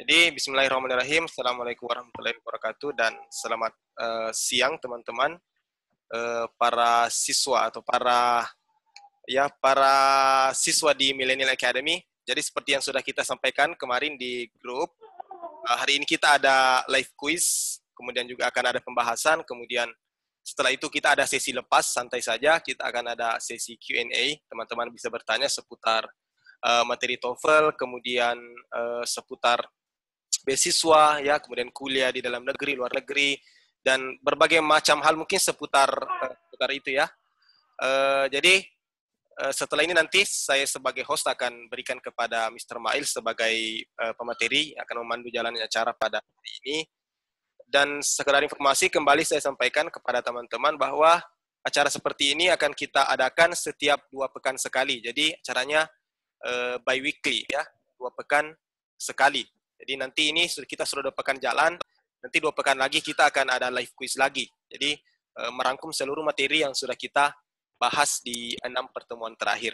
Jadi bismillahirrahmanirrahim, assalamualaikum warahmatullahi wabarakatuh, dan selamat siang teman-teman, para siswa atau para siswa di Millennial Academy. Jadi seperti yang sudah kita sampaikan kemarin di grup, hari ini kita ada live quiz, kemudian juga akan ada pembahasan, kemudian setelah itu kita ada sesi lepas, santai saja, kita akan ada sesi Q&A, teman-teman bisa bertanya seputar materi TOEFL, kemudian seputar beasiswa, ya, kemudian kuliah di dalam negeri, luar negeri, dan berbagai macam hal mungkin seputar itu, ya. Jadi, setelah ini nanti saya sebagai host akan berikan kepada Mr. Mail sebagai pemateri, akan memandu jalannya acara pada hari ini. Dan sekedar informasi, kembali saya sampaikan kepada teman-teman bahwa acara seperti ini akan kita adakan setiap 2 pekan sekali. Jadi acaranya bi-weekly, ya, 2 pekan sekali. Jadi nanti ini kita sudah 2 pekan jalan, nanti 2 pekan lagi kita akan ada live quiz lagi. Jadi merangkum seluruh materi yang sudah kita bahas di 6 pertemuan terakhir.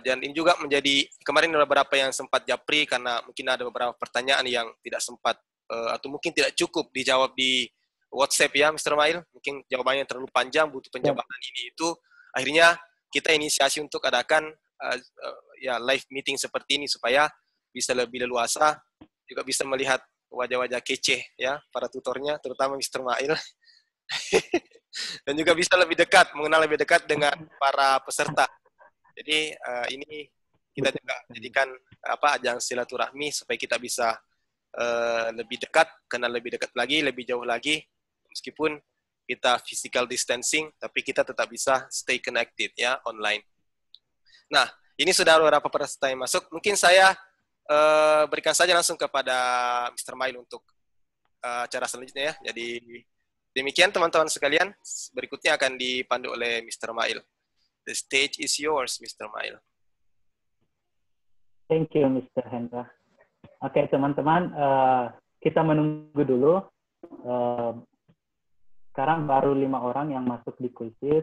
Dan ini juga menjadi, kemarin ada beberapa yang sempat japri karena mungkin ada beberapa pertanyaan yang tidak sempat atau mungkin tidak cukup dijawab di WhatsApp, ya Mr. Mail, mungkin jawabannya terlalu panjang, butuh penjabaran ini itu. Akhirnya kita inisiasi untuk adakan ya live meeting seperti ini supaya bisa lebih leluasa, juga bisa melihat wajah-wajah kece, ya, para tutornya, terutama Mr. Mail. Dan juga bisa lebih dekat, mengenal lebih dekat dengan para peserta. Jadi ini kita juga jadikan apa, ajang silaturahmi supaya kita bisa lebih dekat, kenal lebih dekat lagi, lebih jauh lagi, meskipun kita physical distancing, tapi kita tetap bisa stay connected, ya, online. Nah, ini sudah beberapa peserta yang masuk. Mungkin saya berikan saja langsung kepada Mr. Mail untuk acara selanjutnya, ya. Jadi demikian teman-teman sekalian, berikutnya akan dipandu oleh Mr. Mail. The stage is yours, Mr. Mail. Thank you, Mr. Hendra. Oke, teman-teman, kita menunggu dulu. Sekarang baru 5 orang yang masuk di Quizizz.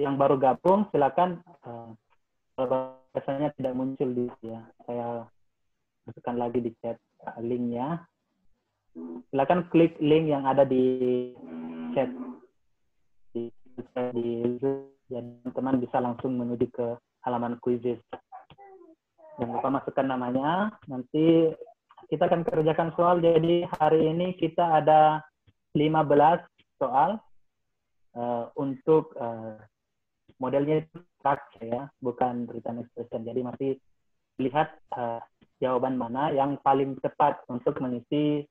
Yang baru gabung, silakan. Kalau biasanya tidak muncul di sini, ya, saya masukkan lagi di chat linknya. Silakan klik link yang ada di chat di Zoom, dan teman-teman bisa langsung menuju ke halaman Quizizz. Jangan lupa masukkan namanya, nanti kita akan kerjakan soal. Jadi hari ini kita ada 15 soal untuk modelnya itu structure, ya, bukan written expression. Jadi masih lihat jawaban mana yang paling tepat untuk mengisi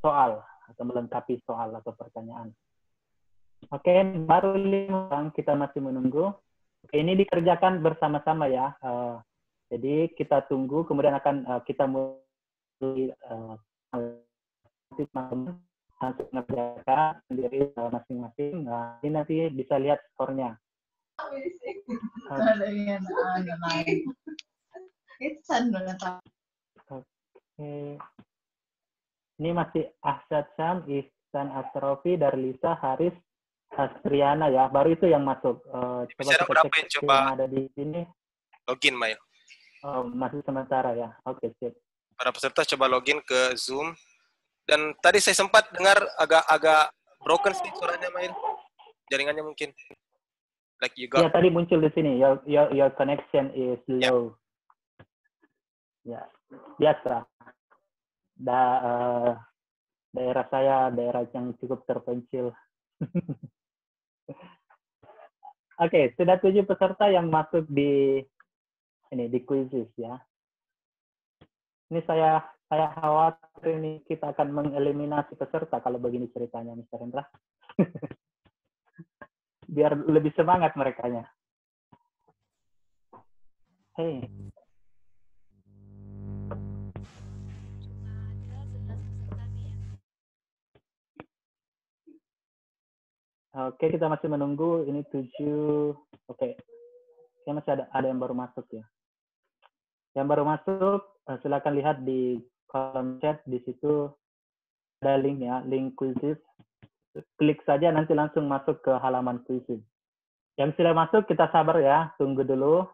soal atau melengkapi soal atau pertanyaan. Oke, baru 5 orang, kita masih menunggu. Ini dikerjakan bersama-sama, ya. Jadi kita tunggu, kemudian akan kita mulai langsung mengerjakan sendiri masing-masing. Nah, ini nanti bisa lihat skornya. Okay. Ini masih Ahsyad Syam, Ishan Atropi, dari Lisa Haris Astriana, ya. Baru itu yang masuk. Coba cek yang ada di sini. Login, Mail. Oh, masih sementara, ya. Oke, sip. Para peserta coba login ke Zoom. Dan tadi saya sempat dengar agak broken sih suaranya, Mail. Jaringannya mungkin. Like you got... Ya, tadi muncul di sini. Your connection is low. Ya, biasa. Daerah saya, daerah yang cukup terpencil. Oke, sudah 7 peserta yang masuk di ini di Quizizz, ya. Ini saya khawatir ini kita akan mengeliminasi peserta kalau begini ceritanya, Mr. Hendra. Biar lebih semangat merekanya. Hey. Oke, kita masih menunggu. Ini 7. Oke. Kayaknya masih ada yang baru masuk, ya. Yang baru masuk, silakan lihat di kolom chat, di situ ada link, ya, link Quizizz. Klik saja, nanti langsung masuk ke halaman Quizizz. Yang sudah masuk, kita sabar, ya, tunggu dulu.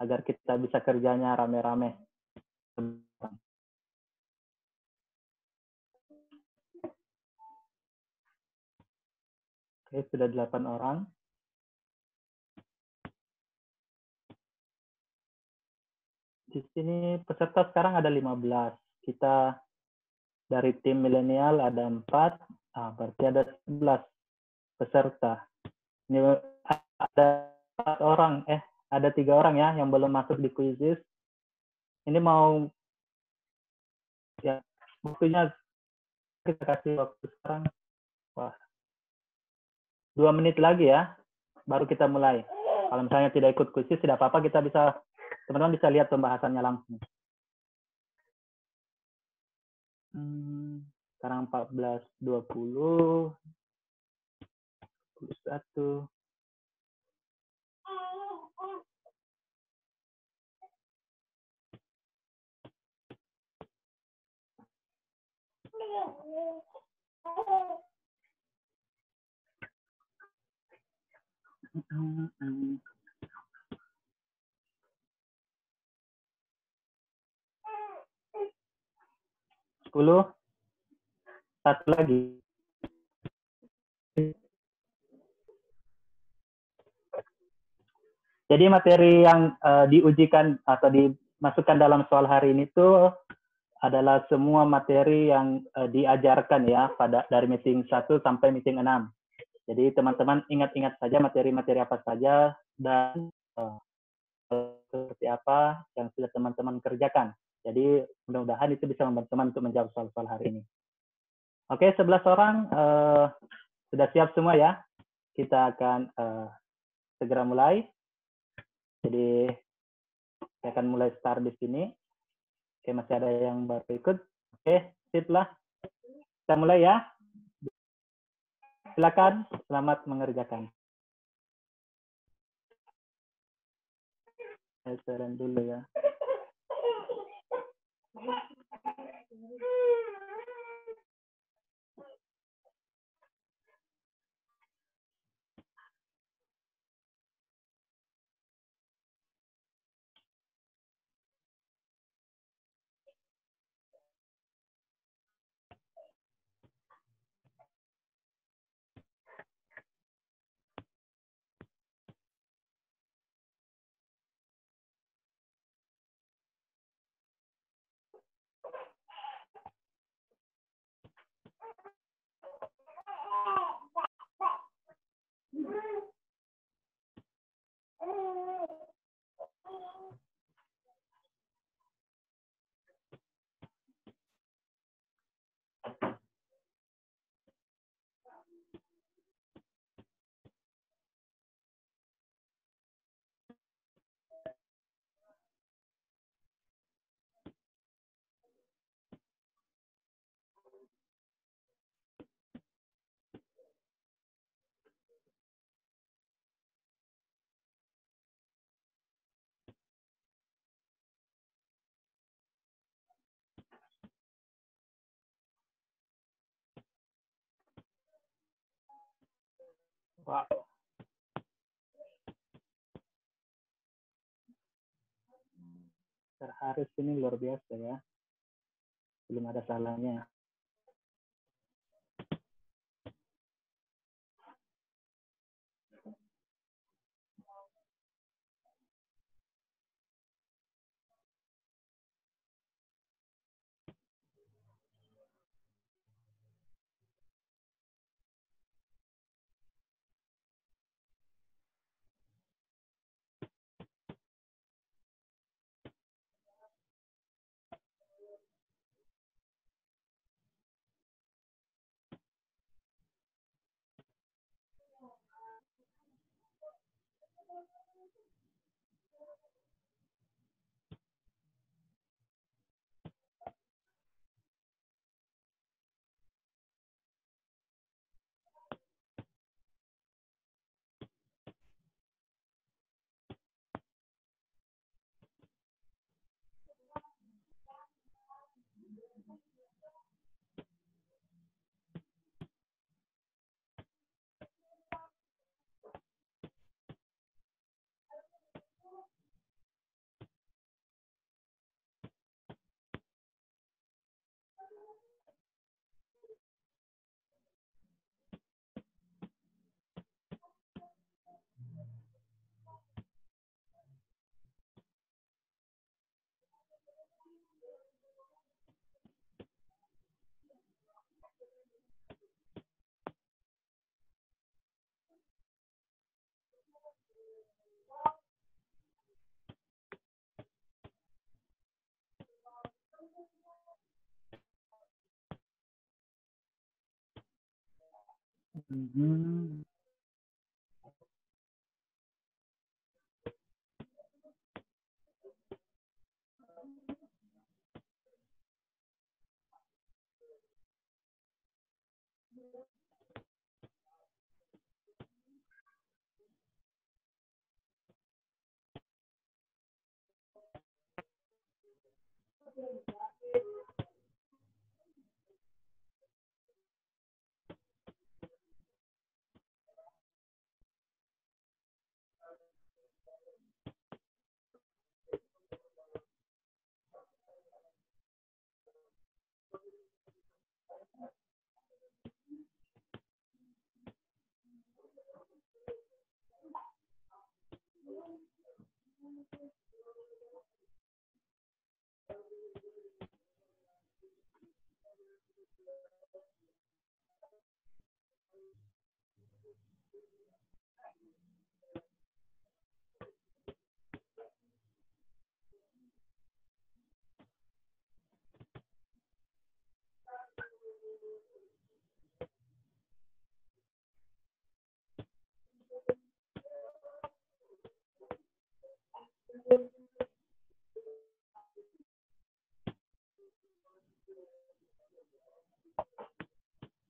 agar kita bisa kerjanya rame-rame. Oke, sudah 8 orang. Di sini peserta sekarang ada 15. Kita dari tim milenial ada 4, berarti ada 11 peserta. Ini ada 4 orang, ada 3 orang ya yang belum masuk di Quizizz. Ini mau ya waktunya kita kasih waktu sekarang. Wah. 2 menit lagi ya, baru kita mulai. Kalau misalnya tidak ikut Quizizz, tidak apa-apa, kita bisa, teman-teman bisa lihat pembahasannya langsung. Sekarang 14.20, 21. Satu lagi. Jadi materi yang diujikan atau dimasukkan dalam soal hari ini tuh adalah semua materi yang diajarkan ya dari meeting 1 sampai meeting 6. Jadi teman-teman ingat-ingat saja materi-materi apa saja dan seperti apa yang sudah teman-teman kerjakan. Jadi mudah-mudahan itu bisa membantu teman untuk menjawab soal-soal hari ini. Oke, 11 orang sudah siap semua ya. Kita akan segera mulai. Jadi saya akan mulai start di sini. Oke, masih ada yang baru ikut. Oke, sip lah. Kita mulai ya. Silakan, selamat mengerjakan. Saya share dulu ya. Wow. Mr. Haris ini luar biasa ya. Belum ada salahnya.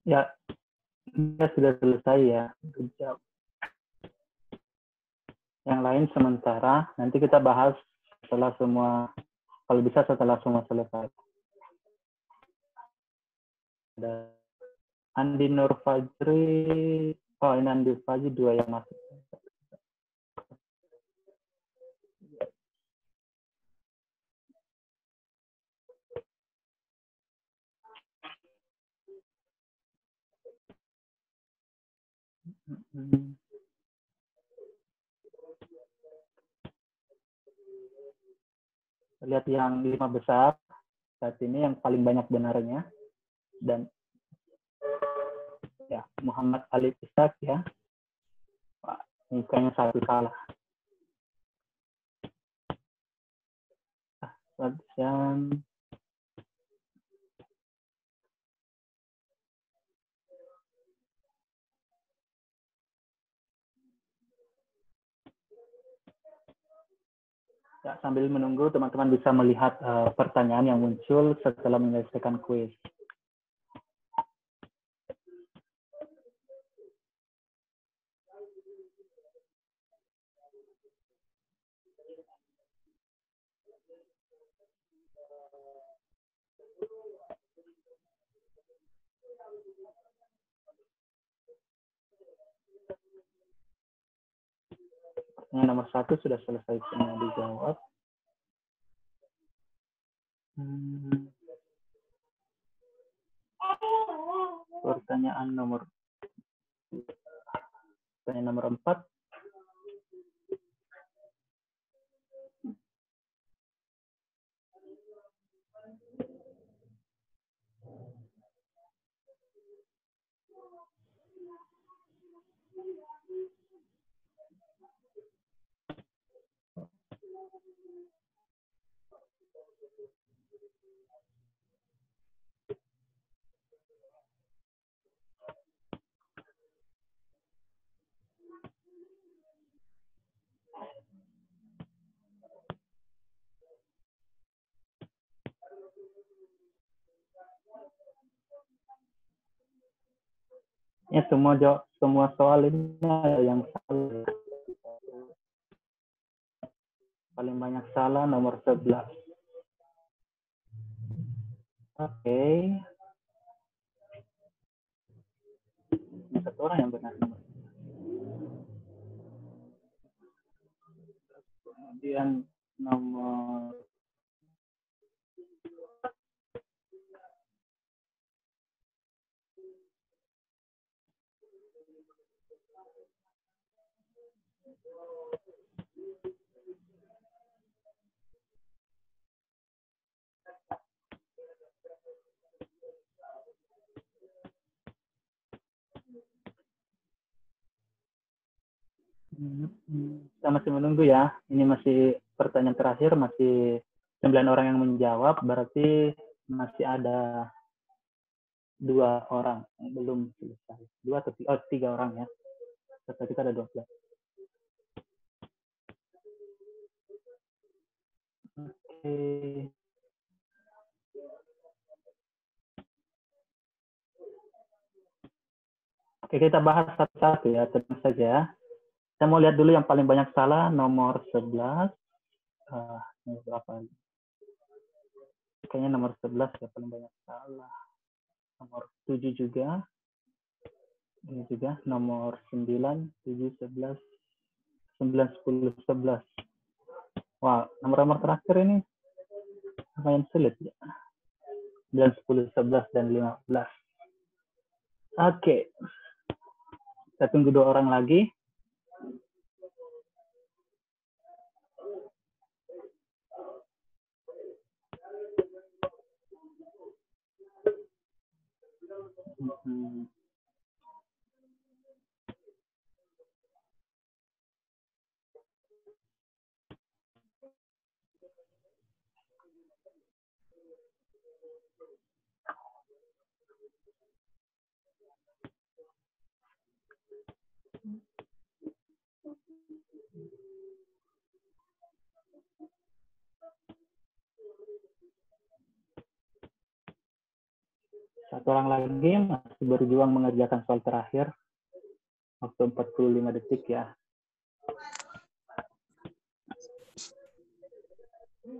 Ya, ini sudah selesai ya. Yang lain sementara, nanti kita bahas setelah semua, kalau bisa setelah semua selesai. Ada Andi Nur Fajri, oh ini Andi Fajri dua yang masuk. Lihat yang 5 besar saat ini yang paling banyak benarnya, dan ya Muhammad Alif Ishaq ya, mukanya satu salah. Selanjutnya ya, sambil menunggu teman-teman bisa melihat pertanyaan yang muncul setelah menyelesaikan kuis. Yang nomor 1 sudah selesai semua dijawab. Pertanyaan nomor 4. Ya, semua soal ini yang salah. Paling banyak salah nomor 11. Oke. Satu orang yang benar. Kemudian nomor kita masih menunggu ya. Ini masih pertanyaan terakhir, masih 9 orang yang menjawab, berarti masih ada dua orang, belum selesai. Dua atau tiga orang ya. Total kita ada 12. Oke. Oke, kita bahas satu-satu ya, tenang saja. Kita mau lihat dulu yang paling banyak salah, nomor 11. Berapa? Kayaknya nomor 11 ya, paling banyak salah. Nomor 7 juga. Ini juga, nomor 9, 7, 11, 9, 10, 11. Wah, nomor-nomor terakhir ini lumayan sulit ya. 9, 10, 11, dan 15. Oke. Kita tunggu dua orang lagi. Satu orang lagi masih berjuang mengerjakan soal terakhir. Waktu 45 detik ya.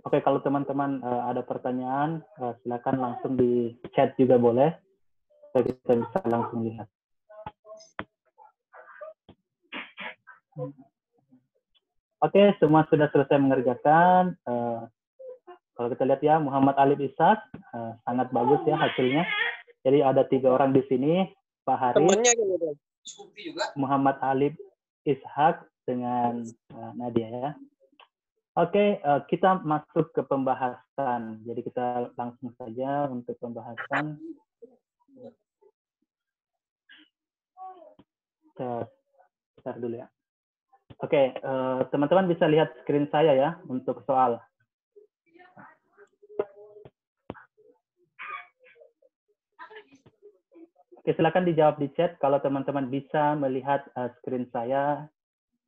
Oke, kalau teman-teman ada pertanyaan, silakan langsung di chat juga boleh. Kita bisa langsung lihat. Oke, semua sudah selesai mengerjakan. Kalau kita lihat ya, Muhammad Alif Ishaq sangat bagus ya hasilnya. Jadi ada 3 orang di sini, Pak Hari, Muhammad Alif Ishaq dengan Nadia ya. Oke, kita masuk ke pembahasan. Jadi kita langsung saja untuk pembahasan. Bentar dulu ya. Oke, teman-teman bisa lihat screen saya ya untuk soal. Oke, silakan dijawab di chat kalau teman-teman bisa melihat screen saya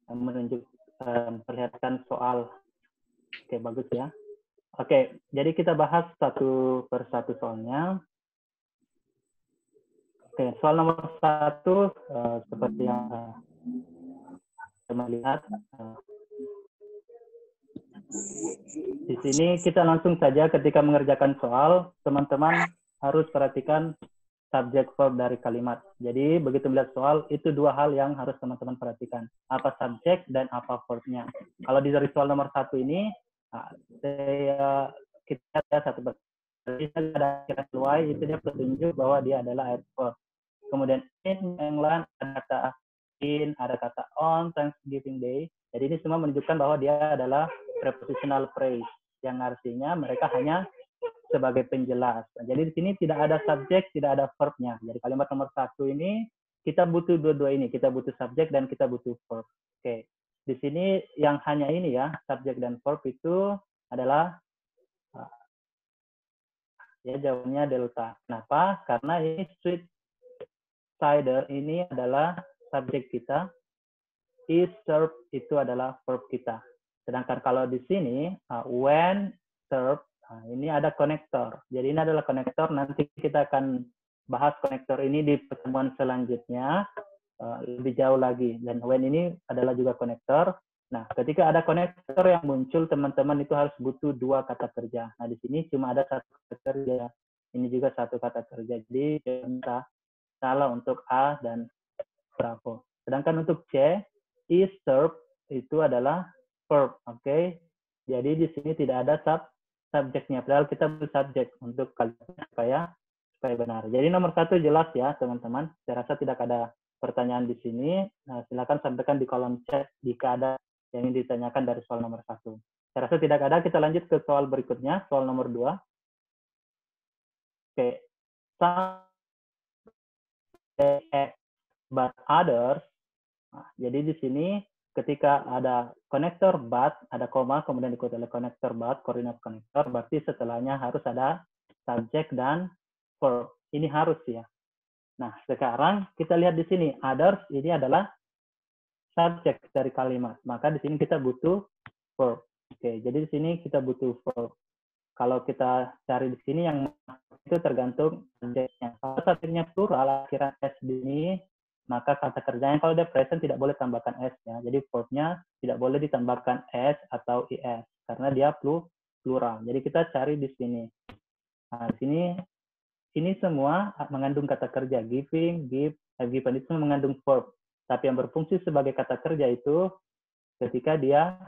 memperlihatkan soal. Oke, bagus ya. Oke, jadi kita bahas satu per satu soalnya. Oke, soal nomor 1 seperti yang teman lihat. Di sini kita langsung saja ketika mengerjakan soal, teman-teman harus perhatikan subjek verb dari kalimat. Jadi begitu melihat soal, itu dua hal yang harus teman-teman perhatikan. Apa subjek dan apa verbnya. Kalau di dari soal nomor 1 ini, kita ada satu kira-kira itu dia petunjuk bahwa dia adalah adverb. Kemudian in England ada kata in, ada kata on Thanksgiving Day. Jadi ini semua menunjukkan bahwa dia adalah prepositional phrase yang artinya mereka hanya sebagai penjelas. Nah, jadi di sini tidak ada subjek, tidak ada verbnya. Jadi kalimat nomor 1 ini kita butuh dua-dua ini. Kita butuh subjek dan kita butuh verb. Oke. Di sini yang hanya ini ya, subjek dan verb itu adalah ya jawabannya delta. Kenapa? Karena ini sweet cider ini adalah subjek kita. Is served itu adalah verb kita. Sedangkan kalau di sini when served, nah, ini ada konektor. Jadi ini adalah konektor. Nanti kita akan bahas konektor ini di pertemuan selanjutnya lebih jauh lagi. Dan when ini adalah juga konektor. Nah, ketika ada konektor yang muncul, teman-teman itu harus butuh 2 kata kerja. Nah, di sini cuma ada 1 kata kerja. Ini juga 1 kata kerja. Jadi kita salah untuk A dan Bravo. Sedangkan untuk C, is served itu adalah verb. Oke. Jadi di sini tidak ada subjeknya, padahal kita butuh subjek untuk kalimatnya supaya benar. Jadi nomor 1 jelas ya teman-teman. Saya rasa tidak ada pertanyaan di sini. Nah, silakan sampaikan di kolom chat jika ada yang ingin ditanyakan dari soal nomor 1. Saya rasa tidak ada. Kita lanjut ke soal berikutnya, soal nomor 2. Oke, but others. Nah, jadi di sini ketika ada konektor but, ada koma, kemudian diikuti oleh konektor but, koordinat konektor, berarti setelahnya harus ada subjek dan verb. Ini harus ya. Nah, sekarang kita lihat di sini. Others ini adalah subjek dari kalimat. Maka di sini kita butuh verb. Oke, jadi di sini kita butuh verb. Kalau kita cari di sini yang itu tergantung subjeknya. Kalau subjeknya plural, akhiran S di sini, maka kata kerjanya kalau dia present tidak boleh tambahkan S ya. Jadi verbnya tidak boleh ditambahkan S atau IS karena dia plural. Jadi kita cari di sini. Nah, di sini ini semua mengandung kata kerja. Giving, give, have given itu mengandung verb. Tapi yang berfungsi sebagai kata kerja itu ketika dia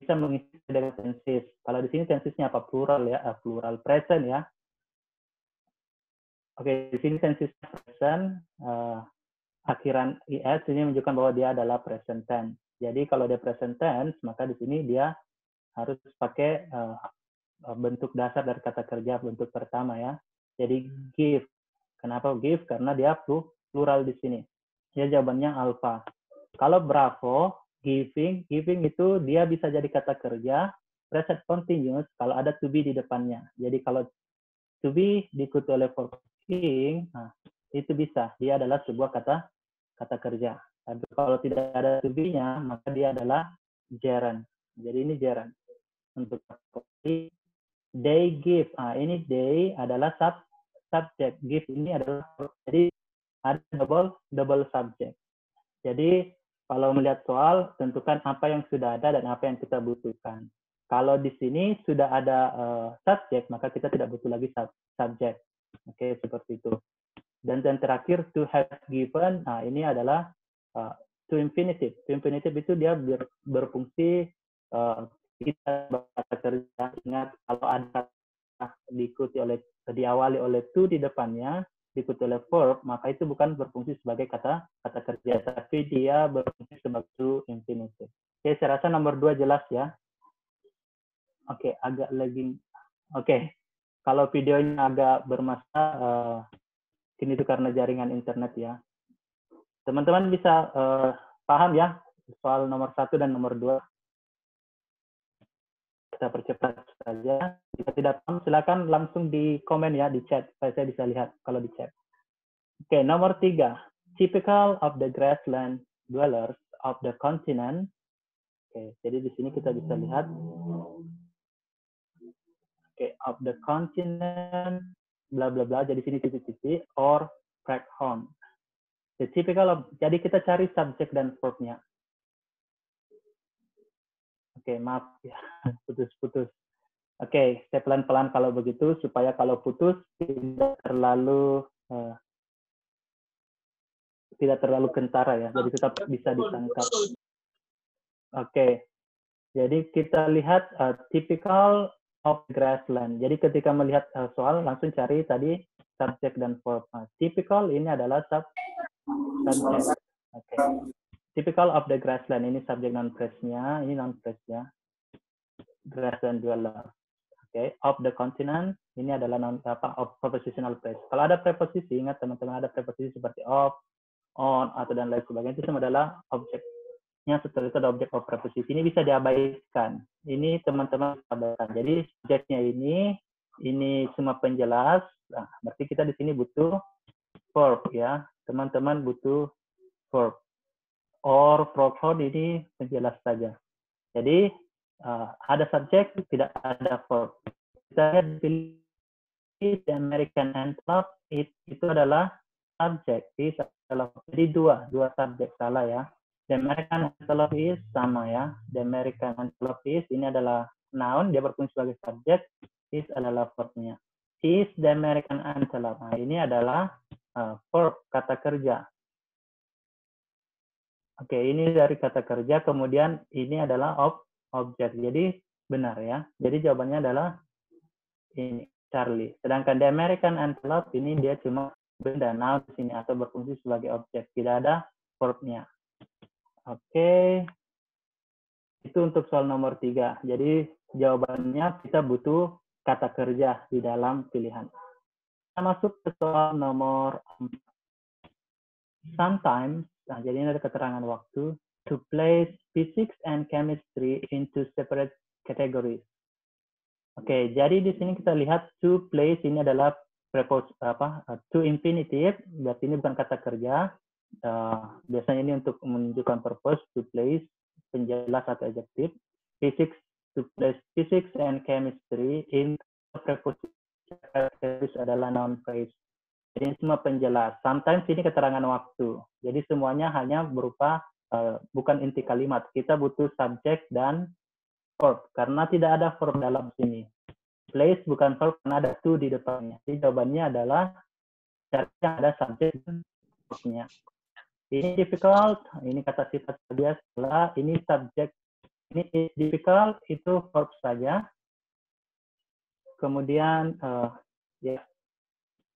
bisa mengisi dengan tenses. Kalau di sini tensesnya apa? Plural ya, plural present ya. Oke, di sini tensesnya present. Akhiran IS ini menunjukkan bahwa dia adalah present tense. Jadi kalau dia present tense, maka di sini dia harus pakai bentuk dasar dari kata kerja bentuk pertama ya. Jadi give. Kenapa give? Karena dia plural di sini. Ya, jawabannya alpha. Kalau bravo, giving. Giving itu dia bisa jadi kata kerja present continuous kalau ada to be di depannya. Jadi kalau to be diikuti oleh verb ing, nah, itu bisa. Dia adalah sebuah kata kerja. Tapi kalau tidak ada to be-nya, maka dia adalah gerund. Jadi ini gerund. Untuk they give, ini they adalah subject, give ini adalah jadi ada double subject. Jadi kalau melihat soal tentukan apa yang sudah ada dan apa yang kita butuhkan. Kalau di sini sudah ada subject maka kita tidak butuh lagi subject. Oke, seperti itu. Dan yang terakhir to have given, nah ini adalah to infinitive. To infinitive itu dia berfungsi kita bahasa kerja, ingat kalau ada diawali oleh to di depannya, diikuti oleh verb, maka itu bukan berfungsi sebagai kata kerja, tapi dia berfungsi sebagai to infinitive. Oke, saya rasa nomor 2 jelas ya. Oke, agak lagging. Oke, kalau videonya agak bermasalah, ini itu karena jaringan internet ya. Teman-teman bisa paham ya soal nomor 1 dan nomor 2. Kita percepat saja. Jika tidak paham, silakan langsung di komen ya, di chat. Supaya saya bisa lihat kalau di chat. Oke, nomor 3. Typical of the grassland dwellers of the continent. Oke, jadi di sini kita bisa lihat. Oke, of the continent, bla bla bla. Jadi sini titik-titik or back home. The typical of, jadi kita cari subjek dan verb-nya. Oke, maaf ya, putus-putus. Oke, saya pelan-pelan kalau begitu, supaya kalau putus tidak terlalu kentara ya, jadi tetap bisa ditangkap. Oke, jadi kita lihat typical of grassland. Jadi ketika melihat soal, langsung cari tadi subjek dan verb. Typical ini adalah subjek. Oke. Typical of the grassland, ini subjek non-phrase-nya, ini non-phrase-nya. Grassland dweller. Oke, of the continent, ini adalah of prepositional phrase. Kalau ada preposisi, ingat teman-teman, ada preposisi seperti of, on, atau dan lain sebagainya, itu semua adalah objeknya setelah itu ada objek of preposisi. Ini bisa diabaikan. Ini teman-teman abaikan. Jadi subjeknya ini semua penjelas. Nah, berarti kita di sini butuh verb ya. Teman-teman butuh verb. Or pronoun ini penjelas saja. Jadi ada subjek, tidak ada verb. Kita pilih the American Antelope itu adalah subjek. Jadi dua subjek salah ya. The American Antelope is sama ya. The American Antelope is ini adalah noun, dia berfungsi sebagai subjek. Is adalah verb-nya. Is the American Antelope. Nah, ini adalah verb, kata kerja. Oke, ini dari kata kerja, kemudian ini adalah objek. Jadi benar ya. Jadi jawabannya adalah ini, Charlie. Sedangkan the American Antelope ini dia cuma benda noun di sini atau berfungsi sebagai objek. Tidak ada verb-nya. Oke. Itu untuk soal nomor 3. Jadi jawabannya kita butuh kata kerja di dalam pilihan. Kita masuk ke soal nomor 4. Sometimes. Nah, jadi ini ada keterangan waktu. To place physics and chemistry into separate categories. Oke, jadi di sini kita lihat to place ini adalah prepos apa to infinitive, berarti ini bukan kata kerja. Biasanya ini untuk menunjukkan purpose, to place, penjelas atau adjektif. Physics, to place physics and chemistry in preposition adalah noun phrase. Jadi semua penjelas. Sometimes ini keterangan waktu. Jadi semuanya hanya berupa bukan inti kalimat. Kita butuh subjek dan verb karena tidak ada verb dalam sini. Place bukan verb karena ada to di depannya. Jadi jawabannya adalah cari yang ada subjek dan verbnya. Ini difficult. Ini kata sifat saja. Setelah ini subjek. Ini difficult itu verb saja. Kemudian ya.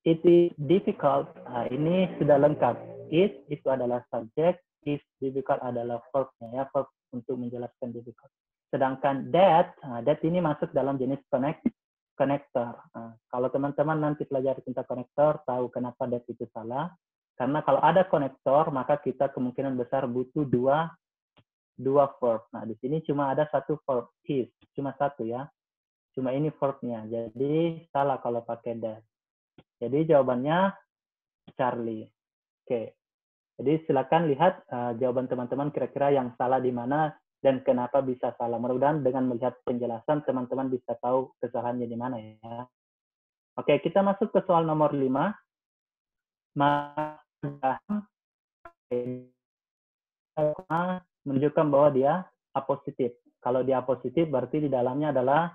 It is difficult, nah, ini sudah lengkap. It itu adalah subject, is difficult adalah verbnya ya, verb untuk menjelaskan difficult. Sedangkan that, that ini masuk dalam jenis connector. Kalau teman-teman nanti pelajari tentang connector, tahu kenapa that itu salah. Karena kalau ada connector, maka kita kemungkinan besar butuh dua verb. Nah, di sini cuma ada satu verb, is, cuma satu ya. Cuma ini verbnya, jadi salah kalau pakai that. Jadi jawabannya Charlie. Oke. Jadi silakan lihat jawaban teman-teman kira-kira yang salah di mana dan kenapa bisa salah. Mudah-mudahan dengan melihat penjelasan teman-teman bisa tahu kesalahannya di mana ya. Oke, kita masuk ke soal nomor 5. Menunjukkan bahwa dia apositif. Kalau dia apositif berarti di dalamnya adalah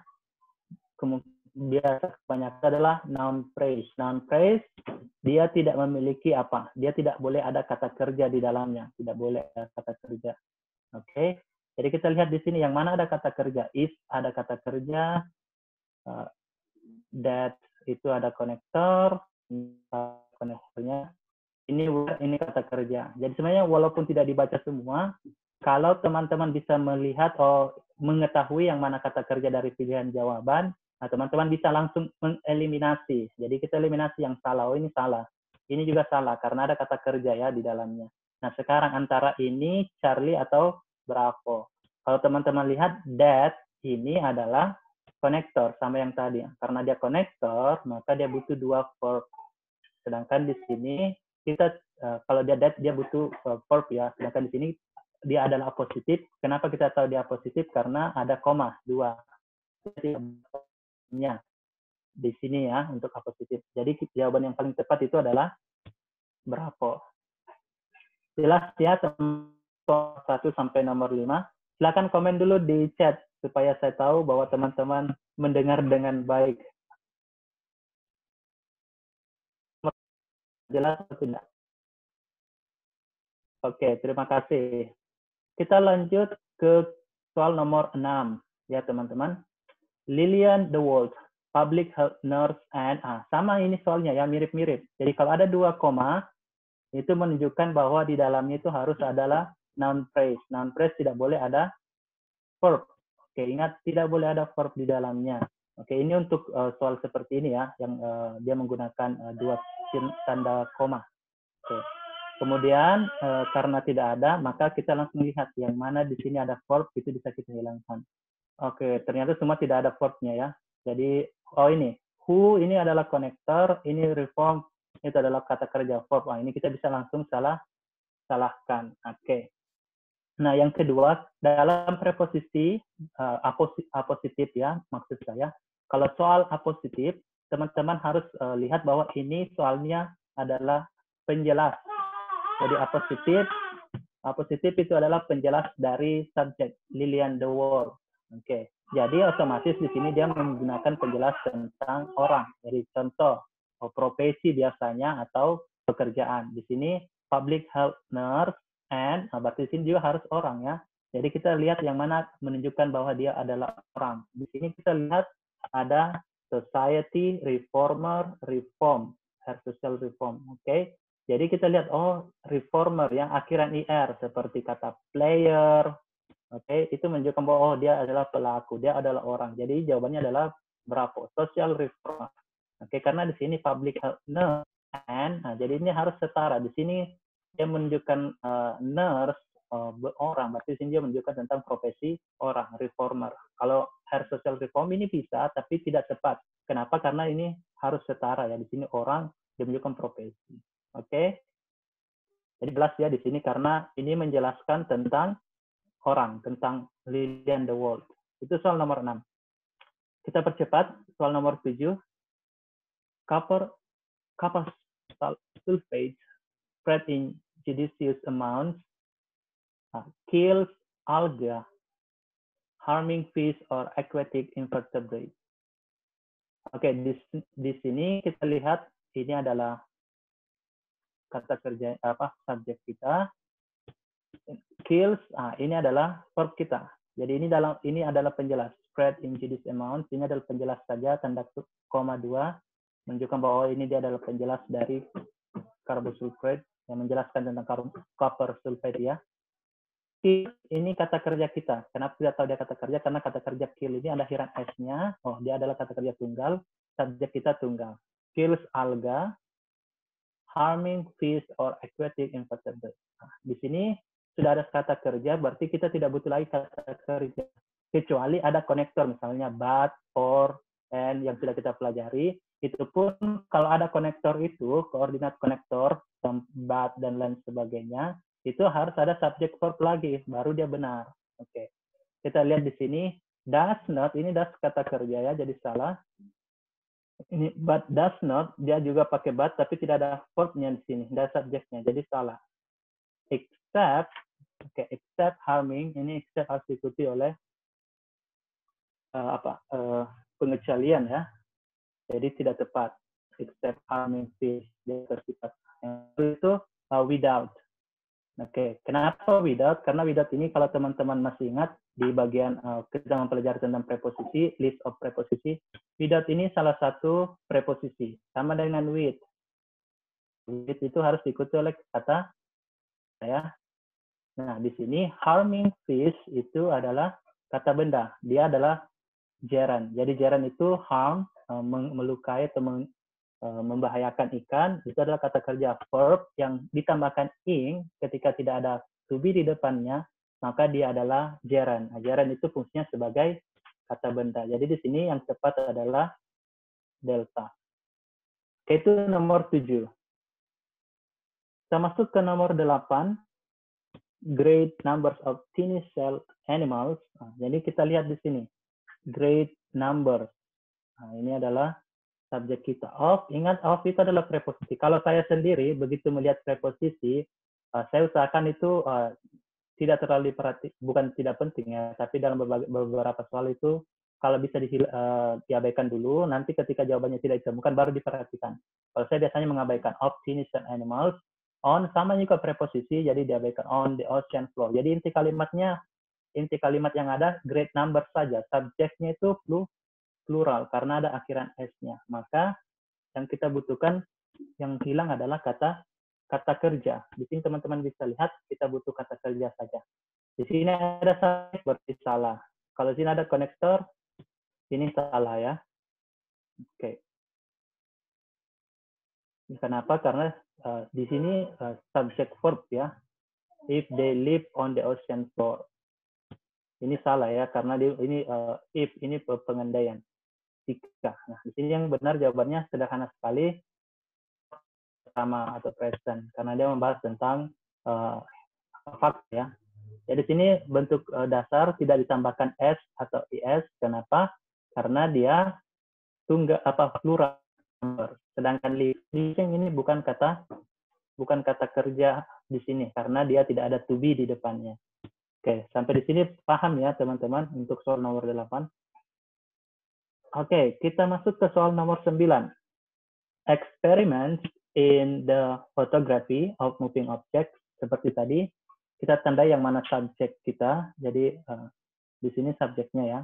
kemungkinan biasa kebanyakan adalah noun phrase. Noun phrase dia tidak memiliki apa? Dia tidak boleh ada kata kerja di dalamnya. Tidak boleh ada kata kerja. Oke. Jadi kita lihat di sini yang mana ada kata kerja. Is ada kata kerja. That itu ada konektor. Konektornya. Ini kata kerja. Jadi sebenarnya walaupun tidak dibaca semua, kalau teman-teman bisa melihat atau mengetahui yang mana kata kerja dari pilihan jawaban. Nah, teman-teman bisa langsung mengeliminasi. Jadi kita eliminasi yang salah. Oh, ini salah. Ini juga salah karena ada kata kerja ya di dalamnya. Nah, sekarang antara ini Charlie atau Bravo. Kalau teman-teman lihat that ini adalah konektor sama yang tadi. Karena dia konektor, maka dia butuh dua verb. Sedangkan di sini kita kalau dia that dia butuh verb ya. Sedangkan di sini dia adalah apositif. Kenapa kita tahu dia apositif? Karena ada koma dua. Nya di sini ya untuk apositif. Jadi jawaban yang paling tepat itu adalah Bravo. Jelas ya teman 1 sampai nomor 5. Silakan komen dulu di chat supaya saya tahu bahwa teman-teman mendengar dengan baik. Jelas atau tidak? Oke, terima kasih. Kita lanjut ke soal nomor 6 ya teman-teman. Lilian DeWalt, Public Health Nurse ANA. Sama ini soalnya ya, mirip-mirip. Jadi kalau ada dua koma, itu menunjukkan bahwa di dalamnya itu harus adalah noun phrase. Noun phrase tidak boleh ada verb. Oke, ingat tidak boleh ada verb di dalamnya. Oke, ini untuk soal seperti ini ya, yang dia menggunakan dua tanda koma. Oke. Kemudian karena tidak ada, maka kita langsung lihat yang mana di sini ada verb, itu bisa kita hilangkan. Oke, ternyata semua tidak ada verbnya ya. Jadi, oh ini, who ini adalah konektor, ini reform, itu adalah kata kerja verb. Nah, ini kita bisa langsung salahkan. Oke. Nah, yang kedua, dalam preposisi apositif ya, maksud saya. Kalau soal apositif, teman-teman harus lihat bahwa ini soalnya adalah penjelas. Jadi apositif itu adalah penjelas dari subjek, Lilian DeWalt. Oke, jadi otomatis di sini dia menggunakan penjelas tentang orang. Jadi contoh, profesi biasanya atau pekerjaan. Di sini public health nurse and, berarti di sini juga harus orang ya. Jadi kita lihat yang mana menunjukkan bahwa dia adalah orang. Di sini kita lihat ada society, reformer, reform, social reform. Oke, jadi kita lihat oh reformer yang akhiran IR seperti kata player. Oke, itu menunjukkan bahwa oh, dia adalah pelaku, dia adalah orang. Jadi jawabannya adalah Bravo, social reformer. Oke, karena di sini public health nurse and, nah, jadi ini harus setara. Di sini dia menunjukkan nurse orang, berarti di sini dia menunjukkan tentang profesi orang, reformer. Kalau hair social reform ini bisa, tapi tidak cepat. Kenapa? Karena ini harus setara ya. Di sini orang dimunculkan profesi. Oke? Jadi jelas ya di sini karena ini menjelaskan tentang orang, tentang Lilian DeWalt. Itu soal nomor 6. Kita percepat soal nomor 7. Capital sulfate spread in judicious amounts kills algae, harming fish or aquatic invertebrates. Oke, di sini kita lihat ini adalah kata kerja apa subjek kita. Kills, ini adalah verb kita. Jadi ini dalam ini adalah penjelas spread in judicious amounts. Ini adalah penjelas saja tanda koma 2 menunjukkan bahwa ini dia adalah penjelas dari carbosulfate yang menjelaskan tentang copper sulfate ya. Kill ini kata kerja kita. Kenapa kita tahu dia kata kerja? Karena kata kerja kill ini ada akhiran s-nya. Oh, dia adalah kata kerja tunggal. Subjek kita tunggal. Kills alga, harming fish or aquatic invertebrates. Nah, di sini sudah ada kata kerja, berarti kita tidak butuh lagi kata kerja. Kecuali ada konektor, misalnya but, or, and yang sudah kita pelajari. Itu pun kalau ada konektor itu, koordinat konektor, but, dan lain sebagainya, itu harus ada subject verb lagi, baru dia benar. Oke, kita lihat di sini, does not, ini does kata kerja ya, jadi salah. Ini but does not, dia juga pakai but, tapi tidak ada verbnya di sini, tidak ada subjeknya, jadi salah. Except, except harming, ini except harus diikuti oleh pengecualian ya, jadi tidak tepat. Except harming fish, dia tersifat. Itu without. Oke, kenapa without? Karena without ini kalau teman-teman masih ingat di bagian kita mempelajari tentang preposisi, list of preposisi, without ini salah satu preposisi, sama dengan with. With itu harus diikuti oleh kata ya. Nah, di sini harming fish itu adalah kata benda, dia adalah gerund. Jadi gerund itu harm, melukai atau membahayakan ikan, itu adalah kata kerja verb yang ditambahkan ing ketika tidak ada to be di depannya, maka dia adalah gerund. Nah, gerund itu fungsinya sebagai kata benda. Jadi di sini yang tepat adalah delta. Itu nomor 7. Kita masuk ke nomor 8, great numbers of tiny-celled animals. Nah, jadi kita lihat di sini, great numbers. Nah, ini adalah subjek kita. Of, ingat of itu adalah preposisi. Kalau saya sendiri begitu melihat preposisi, saya usahakan itu tidak terlalu diperhati, bukan tidak penting ya, tapi dalam beberapa soal itu kalau bisa diabaikan dulu, nanti ketika jawabannya tidak ditemukan baru diperhatikan. Kalau saya biasanya mengabaikan of tiny celled animals, on sama juga preposisi, jadi diabaikan on the ocean floor. Jadi inti kalimat yang ada great number saja, subjeknya itu plural karena ada akhiran s-nya. Maka yang kita butuhkan yang hilang adalah kata kerja. Di sini teman-teman bisa lihat kita butuh kata kerja saja. Di sini ada subjek berarti salah. Kalau di sini ada konektor, ini salah ya. Oke. Kenapa? Karena di sini subjek verb ya. If they live on the ocean floor. Ini salah ya karena ini if ini pengendaian. Jika. Nah, di sini yang benar jawabannya sederhana sekali pertama atau present karena dia membahas tentang verb ya. Jadi di sini bentuk dasar tidak ditambahkan s atau is. Kenapa? Karena dia tunggal apa plural. Sedangkan living ini bukan kata kerja di sini karena dia tidak ada to be di depannya. Oke, sampai di sini paham ya teman-teman untuk soal nomor 8. Oke, kita masuk ke soal nomor 9. Experiments in the photography of moving objects. Seperti tadi, kita tandai yang mana subjek kita. Jadi, di sini subjeknya ya.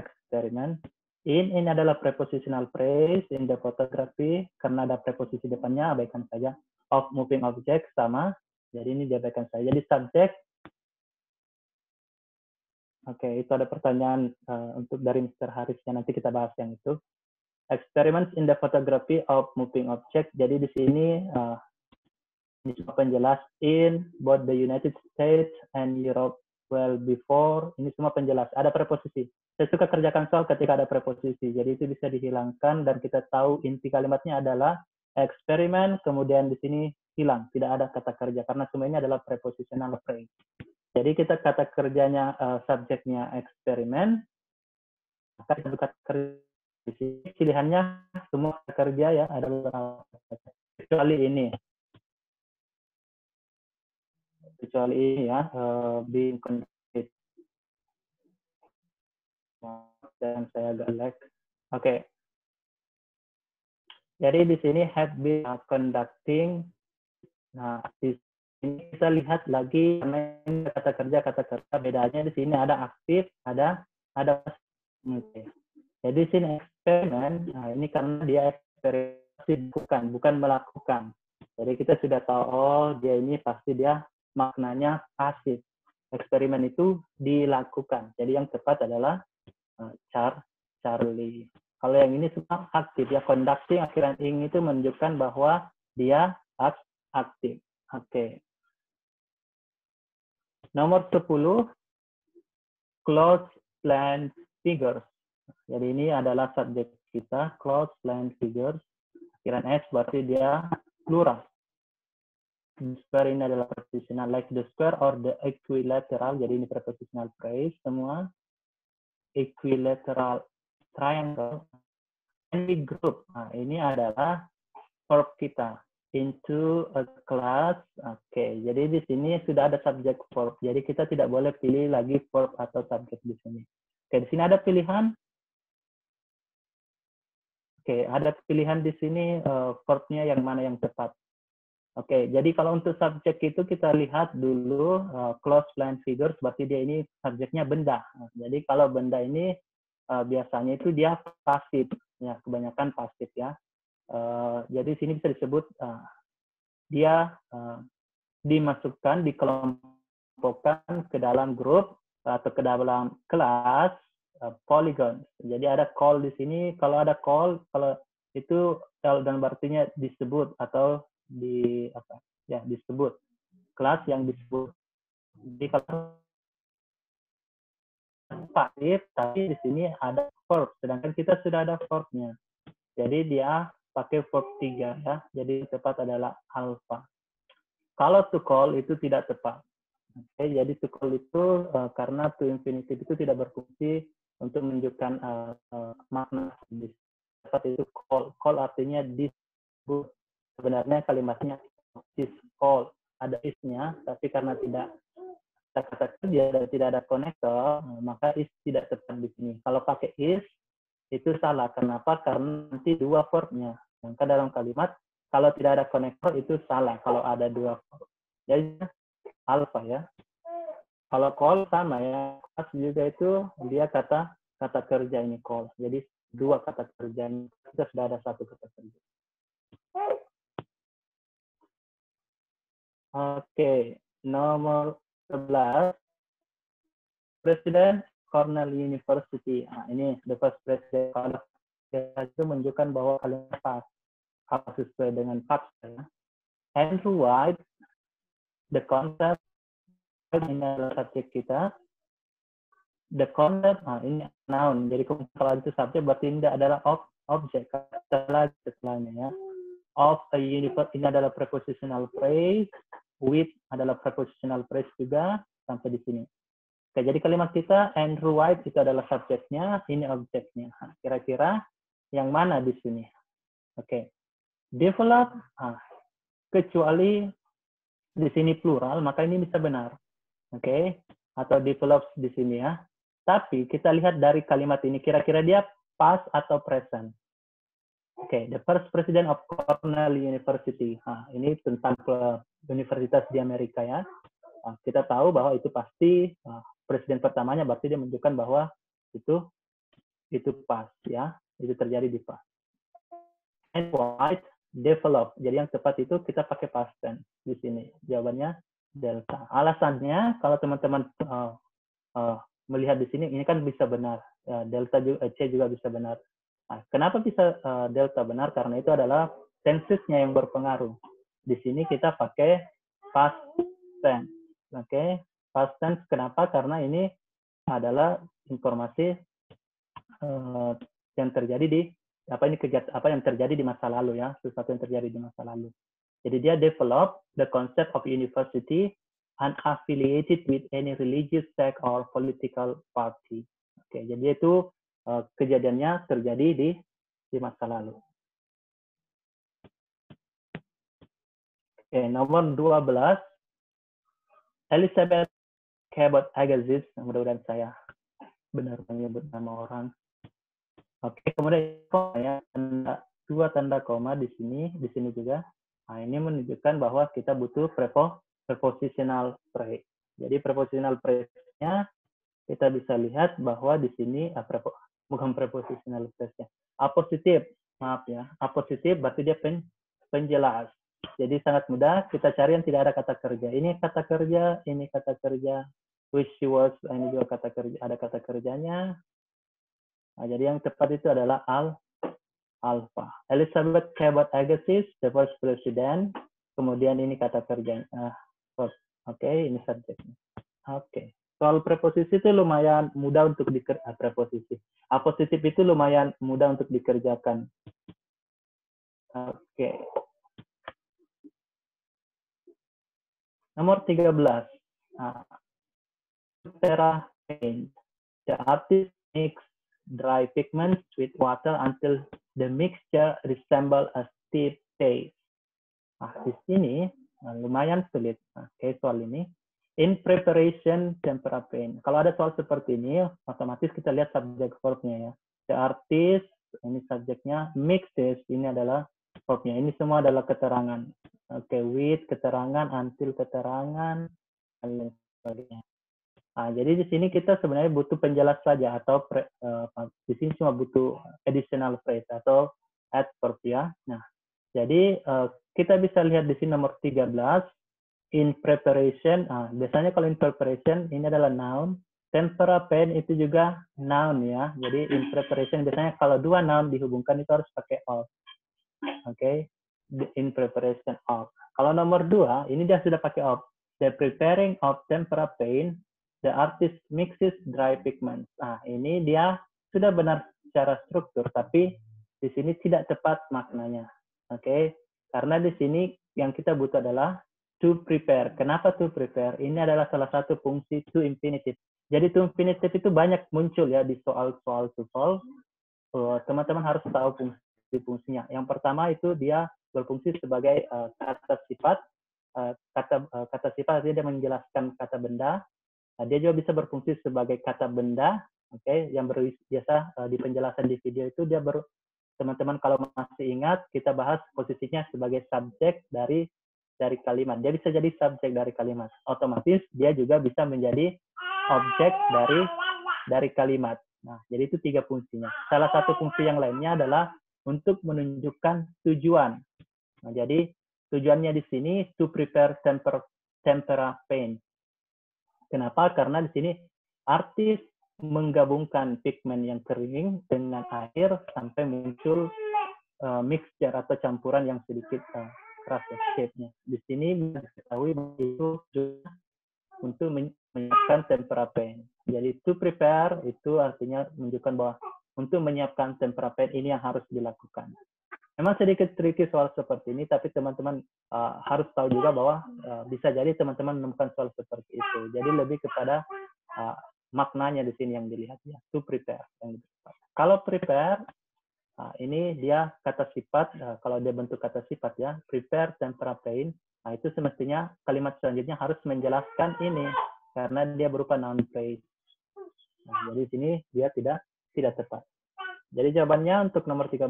Experiment. In adalah prepositional phrase. In the photography, karena ada preposisi depannya, abaikan saja. Of moving objects, sama. Jadi, ini diabaikan saja. Jadi, subjek. Oke, itu ada pertanyaan untuk dari Mr. Haris yang nanti kita bahas yang itu. Experiments in the photography of moving object. Jadi di sini ini penjelas in both the United States and Europe well, before, ini semua penjelas. Ada preposisi. Saya suka kerjakan soal ketika ada preposisi. Jadi itu bisa dihilangkan dan kita tahu inti kalimatnya adalah eksperimen, kemudian di sini hilang. Tidak ada kata kerja karena semua ini adalah prepositional phrase. Jadi kita kata kerjanya, subjeknya eksperimen. Maka kita kata kerja di sini. Pilihannya semua kata kerja ya, ada beberapa kecuali ini. Ya, being connected. Dan saya agak lag. Oke. Jadi di sini have been conducting. Nah, di sini kita lihat lagi karena kata kerja bedanya di sini ada aktif, ada pasif. Jadi di sini eksperimen. Nah, ini karena dia eksperimen bukan melakukan. Jadi kita sudah tahu oh dia ini pasti dia maknanya pasif. Eksperimen itu dilakukan. Jadi yang tepat adalah Charlie. Kalau yang ini semua aktif. Ya, conducting akhiran ing itu menunjukkan bahwa dia aktif. Oke. Nomor 10. Clothes, plant, figures. Jadi ini adalah subjek kita. Clothes, plant, figures. Akhiran S berarti dia plural. The square ini adalah prepositional, like the square or the equilateral. Jadi ini prepositional phrase semua. Equilateral triangle. Any group. Nah, ini adalah verb kita. Into a class. Oke. Jadi di sini sudah ada subjek verb. Jadi kita tidak boleh pilih lagi verb atau subjek di sini. Oke, di sini ada pilihan. Oke, ada pilihan di sini verbnya yang mana yang tepat. Oke, jadi kalau untuk subjek itu kita lihat dulu close line figures, berarti dia ini subjeknya benda. Nah, jadi kalau benda ini biasanya itu dia pasif, ya kebanyakan pasif ya. Jadi sini bisa disebut dia dimasukkan, dikelompokkan ke dalam grup atau ke dalam kelas polygon. Jadi ada call di sini. Kalau ada call, kalau itu dan berartinya disebut atau di apa ya disebut kelas yang disebut di kalau pasif tapi di sini ada verb sedangkan kita sudah ada verbnya jadi dia pakai verb 3 ya jadi tepat adalah alpha. Kalau to call itu tidak tepat. Oke, jadi to call itu karena to infinitive itu tidak berfungsi untuk menunjukkan makna tepat itu call. Call artinya disebut. Sebenarnya kalimatnya is call, ada is-nya, tapi karena tidak kata kerja dan tidak ada konektor, maka is tidak tepat di sini. Kalau pakai is itu salah. Kenapa? Karena nanti dua verb-nya. Maka dalam kalimat kalau tidak ada konektor itu salah. Kalau ada dua verb, jadi alpha ya. Kalau call sama ya, juga itu dia kata kerja ini call. Jadi dua kata kerja ini kita sudah ada satu kata kerja. Oke, nomor 11. Presiden Cornell University. Nah, ini the first president. Kalau itu menunjukkan bahwa kalimat pas kalau sesuai dengan fakta. Andrew White, the concept ini adalah subjek kita. The concept ini noun. Jadi kalau itu subjek berarti ini adalah objek setelah setelahnya ya. Of a universe ini adalah prepositional phrase. With adalah prepositional phrase juga sampai di sini. Oke, jadi kalimat kita Andrew White itu adalah subjeknya, ini objeknya. Kira-kira yang mana di sini? Oke, develop kecuali di sini plural maka ini bisa benar. Oke, atau develops di sini ya. Tapi kita lihat dari kalimat ini kira-kira dia past atau present. Oke, the first president of Cornell University. Ini tentang universitas di Amerika ya. Kita tahu bahwa itu pasti presiden pertamanya, berarti dia menunjukkan bahwa itu pas ya, itu terjadi di pas. And White develop. Jadi yang tepat itu kita pakai past tense di sini. Jawabannya delta. Alasannya kalau teman-teman melihat di sini, ini kan bisa benar. Delta juga, C juga bisa benar. Nah, kenapa bisa delta benar? Karena itu adalah tensesnya yang berpengaruh. Di sini kita pakai past tense. Oke, past tense. Kenapa? Karena ini adalah informasi yang terjadi di apa yang terjadi di masa lalu ya, sesuatu yang terjadi di masa lalu. Jadi dia develop the concept of university unaffiliated with any religious sect or political party. Oke, jadi itu kejadiannya terjadi di masa lalu. Oke, nomor 12. Elizabeth Cabot Agassiz, mudah-mudahan saya benar menyebut nama orang. Oke, kemudian ya, dua tanda koma di sini juga. Nah, ini menunjukkan bahwa kita butuh prepositional phrase. Jadi prepositional phrase-nya kita bisa lihat bahwa di sini apositif, maaf ya. Apositif berarti dia penjelas. Jadi sangat mudah kita cari yang tidak ada kata kerja. Ini kata kerja, ini kata kerja. Which she was, ini juga kata kerja, ada kata kerjanya. Nah, jadi yang tepat itu adalah alpha. Elizabeth Cabot Agassiz, the first president. Kemudian ini kata kerjanya. Oke, ini subjeknya. Oke. Soal preposisi itu lumayan mudah untuk preposisi. Apositif itu lumayan mudah untuk dikerjakan. Oke. Nomor 13. Terra paint. The artist makes dry pigments with water until the mixture resembles a stiff paste. Nah, di sini lumayan sulit. Oke, soal ini. In preparation tempera paint. Kalau ada soal seperti ini, otomatis kita lihat subjek verbnya ya. The artist, ini subjeknya. Mixes, ini adalah verbnya. Ini semua adalah keterangan. Oke, with, keterangan, until, keterangan, dan lain sebagainya. Nah, jadi di sini kita sebenarnya butuh penjelas saja atau di sini cuma butuh additional phrase atau adverb ya. Nah, jadi kita bisa lihat di sini nomor 13 in preparation. Biasanya kalau in preparation ini adalah noun, tempera paint itu juga noun ya. Jadi in preparation biasanya kalau dua noun dihubungkan itu harus pakai of. Oke, in preparation of. Kalau nomor 2 ini dia sudah pakai of. The preparing of tempera paint. The artist mixes dry pigments. Nah, ini dia sudah benar secara struktur, tapi di sini tidak tepat maknanya. Oke, karena di sini yang kita butuh adalah to prepare. Kenapa to prepare? Ini adalah salah satu fungsi to infinitive. Jadi to infinitive itu banyak muncul ya di soal-soal to solve. Teman-teman harus tahu fungsi-fungsinya. Yang pertama itu dia berfungsi sebagai kata sifat. Kata sifat artinya dia menjelaskan kata benda. Nah, dia juga bisa berfungsi sebagai kata benda, oke, yang biasa di penjelasan di video itu dia teman-teman kalau masih ingat kita bahas posisinya sebagai subjek dari kalimat. Dia bisa jadi subjek dari kalimat. Otomatis dia juga bisa menjadi objek dari kalimat. Nah, jadi itu 3 fungsinya. Salah satu fungsi yang lainnya adalah untuk menunjukkan tujuan. Nah, jadi tujuannya di sini to prepare tempera paint. Kenapa? Karena di sini artis menggabungkan pigmen yang kering dengan air sampai muncul mixture atau campuran yang sedikit keras shape-nya. Di sini diketahui itu untuk menyiapkan tempera paint. Jadi to prepare itu artinya menunjukkan bahwa untuk menyiapkan tempera paint ini yang harus dilakukan. Memang sedikit tricky soal seperti ini, tapi teman-teman harus tahu juga bahwa bisa jadi teman-teman menemukan soal seperti itu. Jadi lebih kepada maknanya di sini yang dilihat ya, to prepare. Kalau prepare, ini dia kata sifat, kalau dia bentuk kata sifat ya, prepare tempera paint. Nah, itu semestinya kalimat selanjutnya harus menjelaskan ini, karena dia berupa noun phrase. Nah, jadi di sini dia tidak tepat. Jadi jawabannya untuk nomor 13,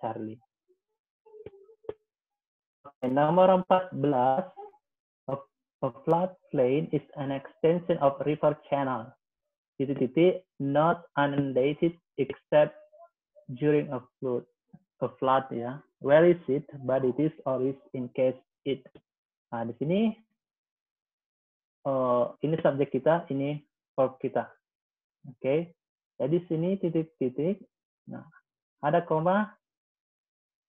Charlie. Okay, nomor 14, a flood plain is an extension of river channel, titik-titik, not inundated except during a flood ya. Where is it? But it is always in case it. Nah, di sini ini subjek kita, ini verb kita. Oke. Jadi sini titik-titik. Nah, ada koma.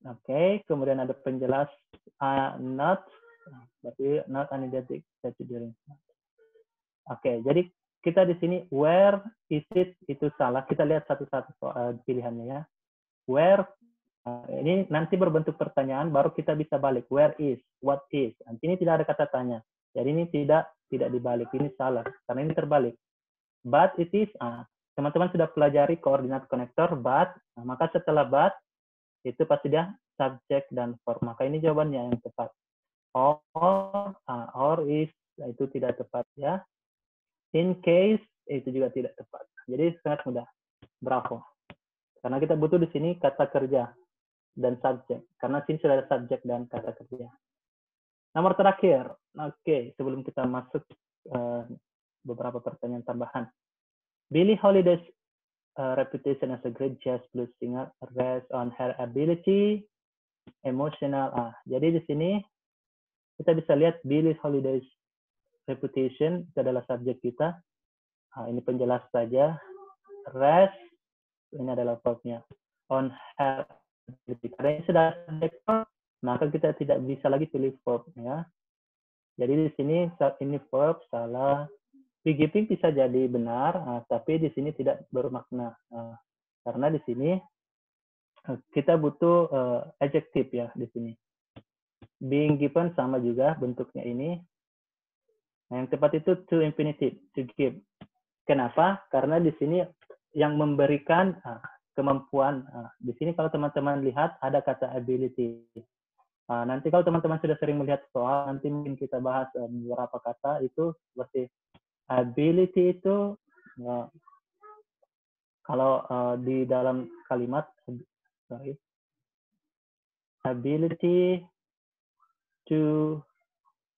Oke, kemudian ada penjelas not, berarti not unidentified during. Oke, jadi kita di sini where is it itu salah. Kita lihat satu-satu pilihannya ya. Where ini nanti berbentuk pertanyaan baru kita bisa balik where is, what is. Ini tidak ada kata tanya. Jadi ini tidak dibalik, ini salah karena ini terbalik. But it is teman-teman sudah pelajari koordinat konektor but, maka setelah but itu pasti dia subject dan verb. Maka ini jawabannya yang tepat. Or is itu tidak tepat ya. In case itu juga tidak tepat. Jadi sangat mudah. Bravo. Karena kita butuh di sini kata kerja dan subjek. Karena sini sudah ada subjek dan kata kerja. Nomor terakhir. Oke, sebelum kita masuk beberapa pertanyaan tambahan. Billie Holiday's reputation as a great jazz blues singer rests on her ability, emotional. Jadi di sini kita bisa lihat Billie Holiday's reputation itu adalah subjek kita. Ini penjelas saja. Rest ini adalah verbnya. On her ability. Karena ini sudah subjek, maka kita tidak bisa lagi pilih verb ya. Jadi di sini ini verb salah. Beginning bisa jadi benar, tapi di sini tidak bermakna. Karena di sini kita butuh adjektif ya di sini. Being given sama juga bentuknya ini. Nah, yang tepat itu to infinitive, to give. Kenapa? Karena di sini yang memberikan kemampuan. Di sini kalau teman-teman lihat ada kata ability. Nanti kalau teman-teman sudah sering melihat soal, nanti mungkin kita bahas beberapa kata itu seperti ability itu kalau di dalam kalimat sorry, ability to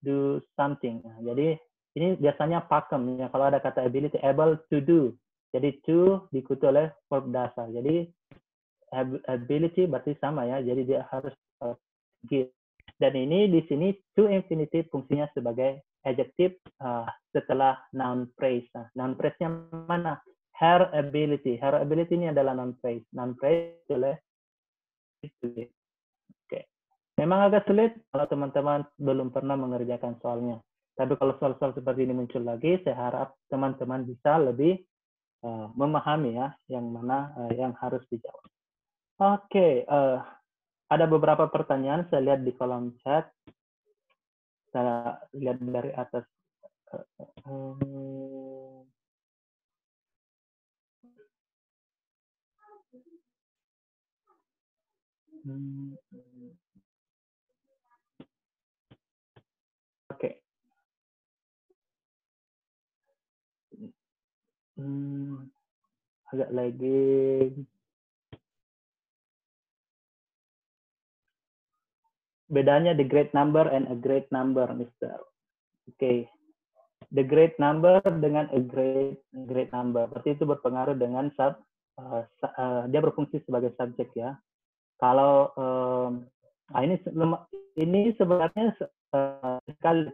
do something. Jadi ini biasanya pakem ya, kalau ada kata ability able to do. Jadi to diikuti oleh verb dasar. Jadi ability berarti sama ya. Jadi dia harus give. Dan ini di sini to infinitive fungsinya sebagai adjektif setelah noun phrase. Noun phrase-nya mana? Her ability. Her ability ini adalah noun phrase. Noun phrase boleh. Oke. Memang agak sulit kalau teman-teman belum pernah mengerjakan soalnya. Tapi kalau soal-soal seperti ini muncul lagi, saya harap teman-teman bisa lebih memahami ya yang mana yang harus dijawab. Oke, ada beberapa pertanyaan saya lihat di kolom chat. Saya lihat dari atas. Oke. Agak lagging. Bedanya the great number and a great number, Mister. Oke. The great number dengan a great number. Berarti itu berpengaruh dengan dia berfungsi sebagai subjek ya. Kalau ini sebenarnya sekali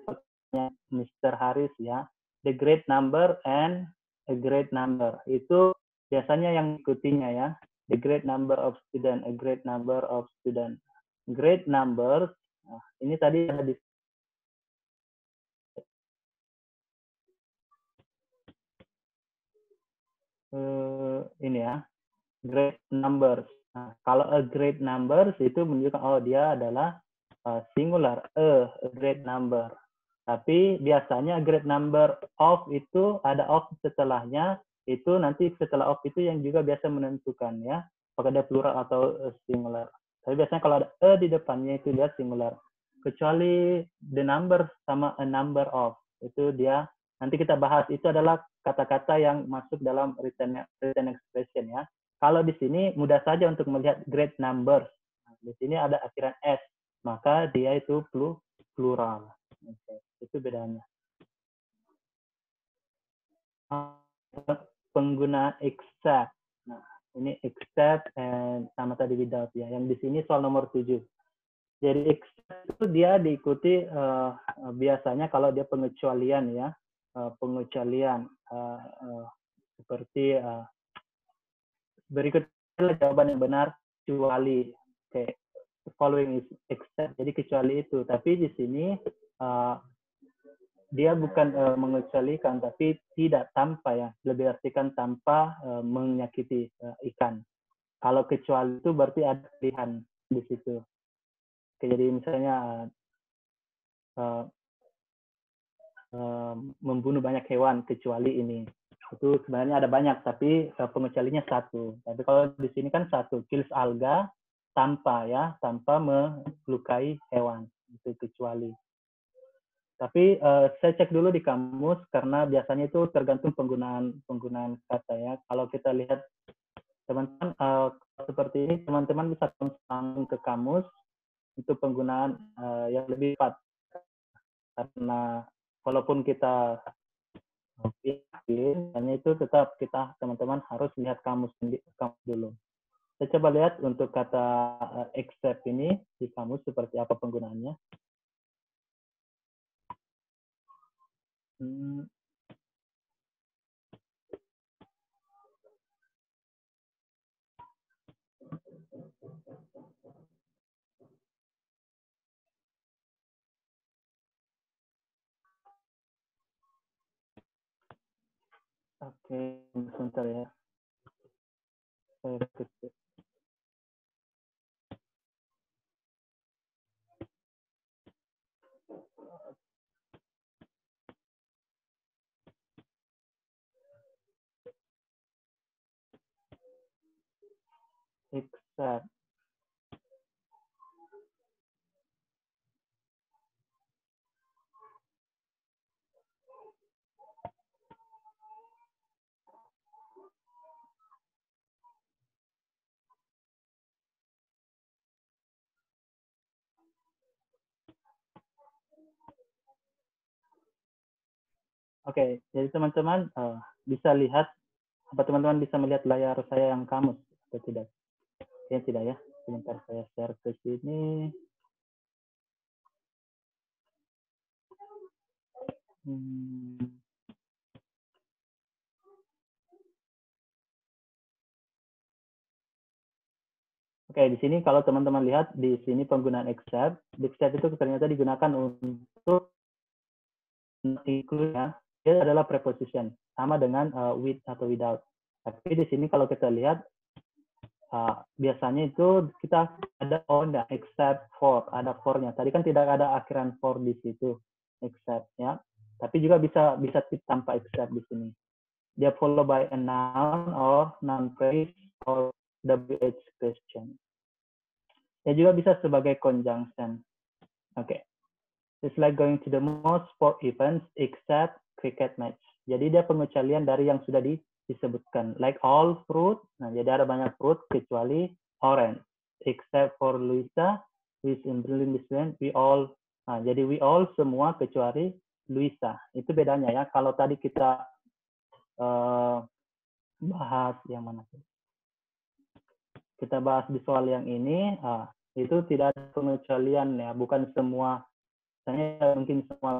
Mr. Haris ya. The great number and a great number. Itu biasanya yang ikutinya ya. The great number of student, a great number of student. Great numbers. Ini tadi ada di ini ya, great numbers. Kalau a great numbers itu menunjukkan oh dia adalah singular, a great number. Tapi biasanya great number of itu ada of setelahnya, itu nanti setelah of itu yang juga biasa menentukan ya, apakah ada plural atau singular. Tapi biasanya kalau ada a di depannya itu dia singular. Kecuali the number sama a number of itu dia nanti kita bahas itu adalah kata-kata yang masuk dalam written expression ya. Kalau di sini mudah saja untuk melihat great numbers. Di sini ada akhiran s, maka dia itu plural. Okay. Itu bedanya. Pengguna except. Nah, ini except and sama tadi without ya. Yang di sini soal nomor 7. Jadi except itu dia diikuti biasanya kalau dia pengecualian ya. Pengecualian seperti berikut jawaban yang benar kecuali. Okay. The following is except. Jadi kecuali itu. Tapi di sini dia bukan mengecualikan, tapi tidak tanpa ya. Lebih artikan tanpa menyakiti ikan. Kalau kecuali itu berarti ada pilihan di situ. Oke, jadi misalnya membunuh banyak hewan kecuali ini. Itu sebenarnya ada banyak, tapi pengecualinya satu. Tapi kalau di sini kan satu, kills alga tanpa ya, tanpa melukai hewan. Itu kecuali. Tapi saya cek dulu di kamus karena biasanya itu tergantung penggunaan kata ya. Kalau kita lihat teman-teman seperti ini, teman-teman bisa langsung ke kamus untuk penggunaan yang lebih cepat. Karena walaupun kita hanya itu tetap kita teman-teman harus lihat kamus dulu. Saya coba lihat untuk kata except ini di kamus seperti apa penggunaannya. Oke, sebentar ya. Saya ketik. Except. Oke, jadi teman-teman bisa lihat, apa teman-teman bisa melihat layar saya yang kamus atau tidak? Ya, tidak ya, sebentar saya share ke sini. Oke, di sini kalau teman-teman lihat, di sini penggunaan except itu ternyata digunakan untuk include ya. Dia adalah preposition, sama dengan with atau without. Tapi di sini kalau kita lihat, biasanya itu kita ada on, except for, ada for-nya. Tadi kan tidak ada akhiran for di situ, except ya. Tapi juga bisa tanpa except di sini. Dia follow by a noun or noun phrase or WH question. Dia juga bisa sebagai conjunction. Oke. It's like going to the most sport events except cricket match. Jadi dia pengecualian dari yang sudah disebutkan. Like all fruit, nah jadi ada banyak fruit kecuali orange. Except for Luisa, who is in Berlin, we all. Nah, jadi we all semua kecuali Luisa. Itu bedanya ya. Kalau tadi kita bahas yang mana? Kita bahas di soal yang ini, itu tidak ada pengecualian ya. Bukan semua. Misalnya mungkin semua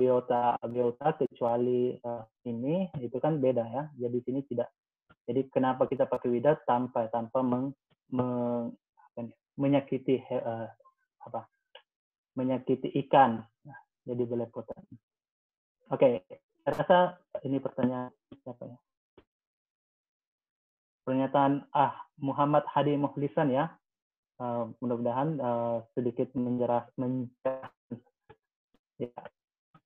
biota kecuali ini itu kan beda ya. Jadi sini tidak. Jadi kenapa kita pakai without tanpa menyakiti menyakiti ikan. Nah, jadi belepotan. Oke, saya rasa ini pertanyaan siapa ya? Pernyataan Muhammad Hadi Mohlisan ya. Mudah-mudahan sedikit menjelaskan. Ya,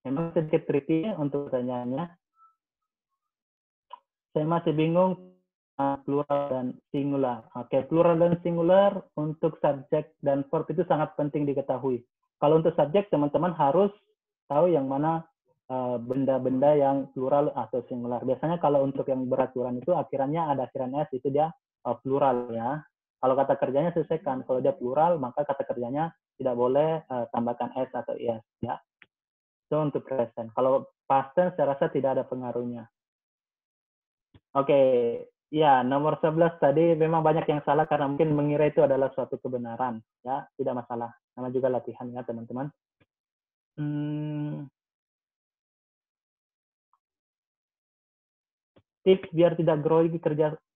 memang sedikit tricky untuk pertanyaannya. Saya masih bingung plural dan singular. Oke, plural dan singular untuk subjek dan verb itu sangat penting diketahui. Kalau untuk subjek, teman-teman harus tahu yang mana benda-benda yang plural atau singular. Biasanya kalau untuk yang beraturan itu akhirannya ada akhiran S, itu dia plural ya. Kalau kata kerjanya selesaikan, kalau dia plural maka kata kerjanya tidak boleh tambahkan S atau IS ya. So, untuk present. Kalau past tense saya rasa tidak ada pengaruhnya. Oke, ya nomor 11 tadi memang banyak yang salah karena mungkin mengira itu adalah suatu kebenaran ya, tidak masalah. Nama juga latihan ya teman-teman. Tips biar tidak grogi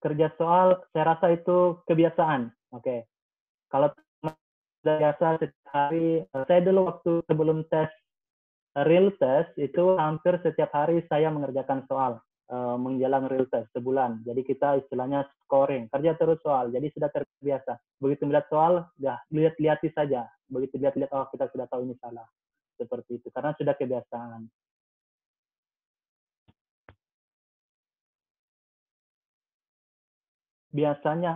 kerja soal, saya rasa itu kebiasaan. Oke, kalau biasa setiap hari, saya dulu waktu sebelum tes real test itu hampir setiap hari saya mengerjakan soal menjelang real test sebulan. Jadi kita istilahnya scoring, kerja terus soal. Jadi sudah terbiasa. Begitu melihat soal, sudah lihat-lihati saja. Begitu lihat-lihat, oh kita sudah tahu ini salah. Seperti itu, karena sudah kebiasaan. Biasanya,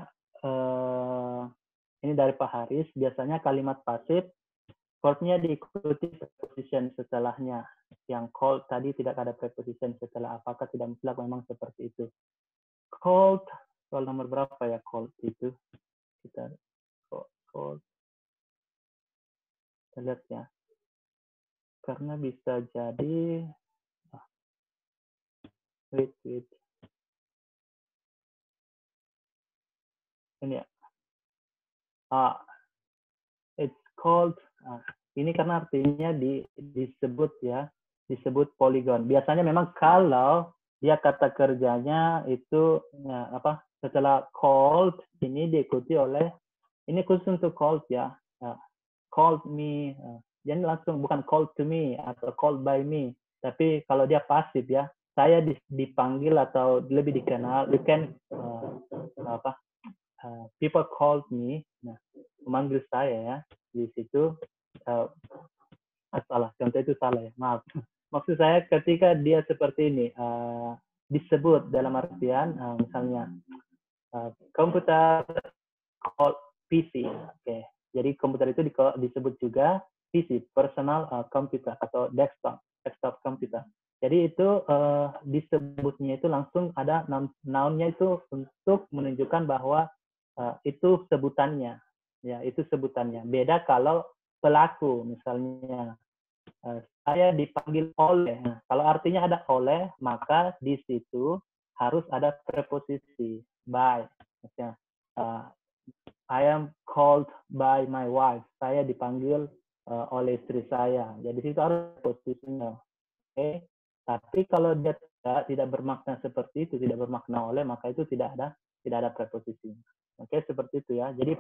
ini dari Pak Haris, biasanya kalimat pasif, verbnya diikuti preposition setelahnya. Yang called tadi tidak ada preposition setelah apakah, tidak mutlak, memang seperti itu. Called, soal nomor berapa ya called itu? Kita called. Kita lihat ya. Karena bisa jadi, wait. Ini ya, it's called, ini karena artinya disebut ya, disebut poligon. Biasanya memang kalau dia kata kerjanya itu apa, setelah called ini diikuti oleh, ini khusus untuk called ya, called me, jadi langsung bukan called to me atau called by me, tapi kalau dia pasif ya, saya dipanggil atau lebih dikenal, you can apa? People called me, nah, memanggil saya ya, di situ salah, contoh itu salah ya, maaf. Maksud saya ketika dia seperti ini, disebut dalam artian, misalnya, komputer called PC, okay. Jadi komputer itu disebut juga PC, personal computer atau desktop computer. Jadi itu disebutnya itu langsung ada noun-nya itu untuk menunjukkan bahwa itu sebutannya, ya itu sebutannya. Beda kalau pelaku, misalnya saya dipanggil oleh. Nah, kalau artinya ada oleh, maka di situ harus ada preposisi by. Misalnya, I am called by my wife. Saya dipanggil oleh istri saya. Jadi di situ harus preposisinya. Okay. Tapi kalau dia tidak bermakna seperti itu, tidak bermakna oleh, maka itu tidak ada preposisinya. Oke, seperti itu ya. Jadi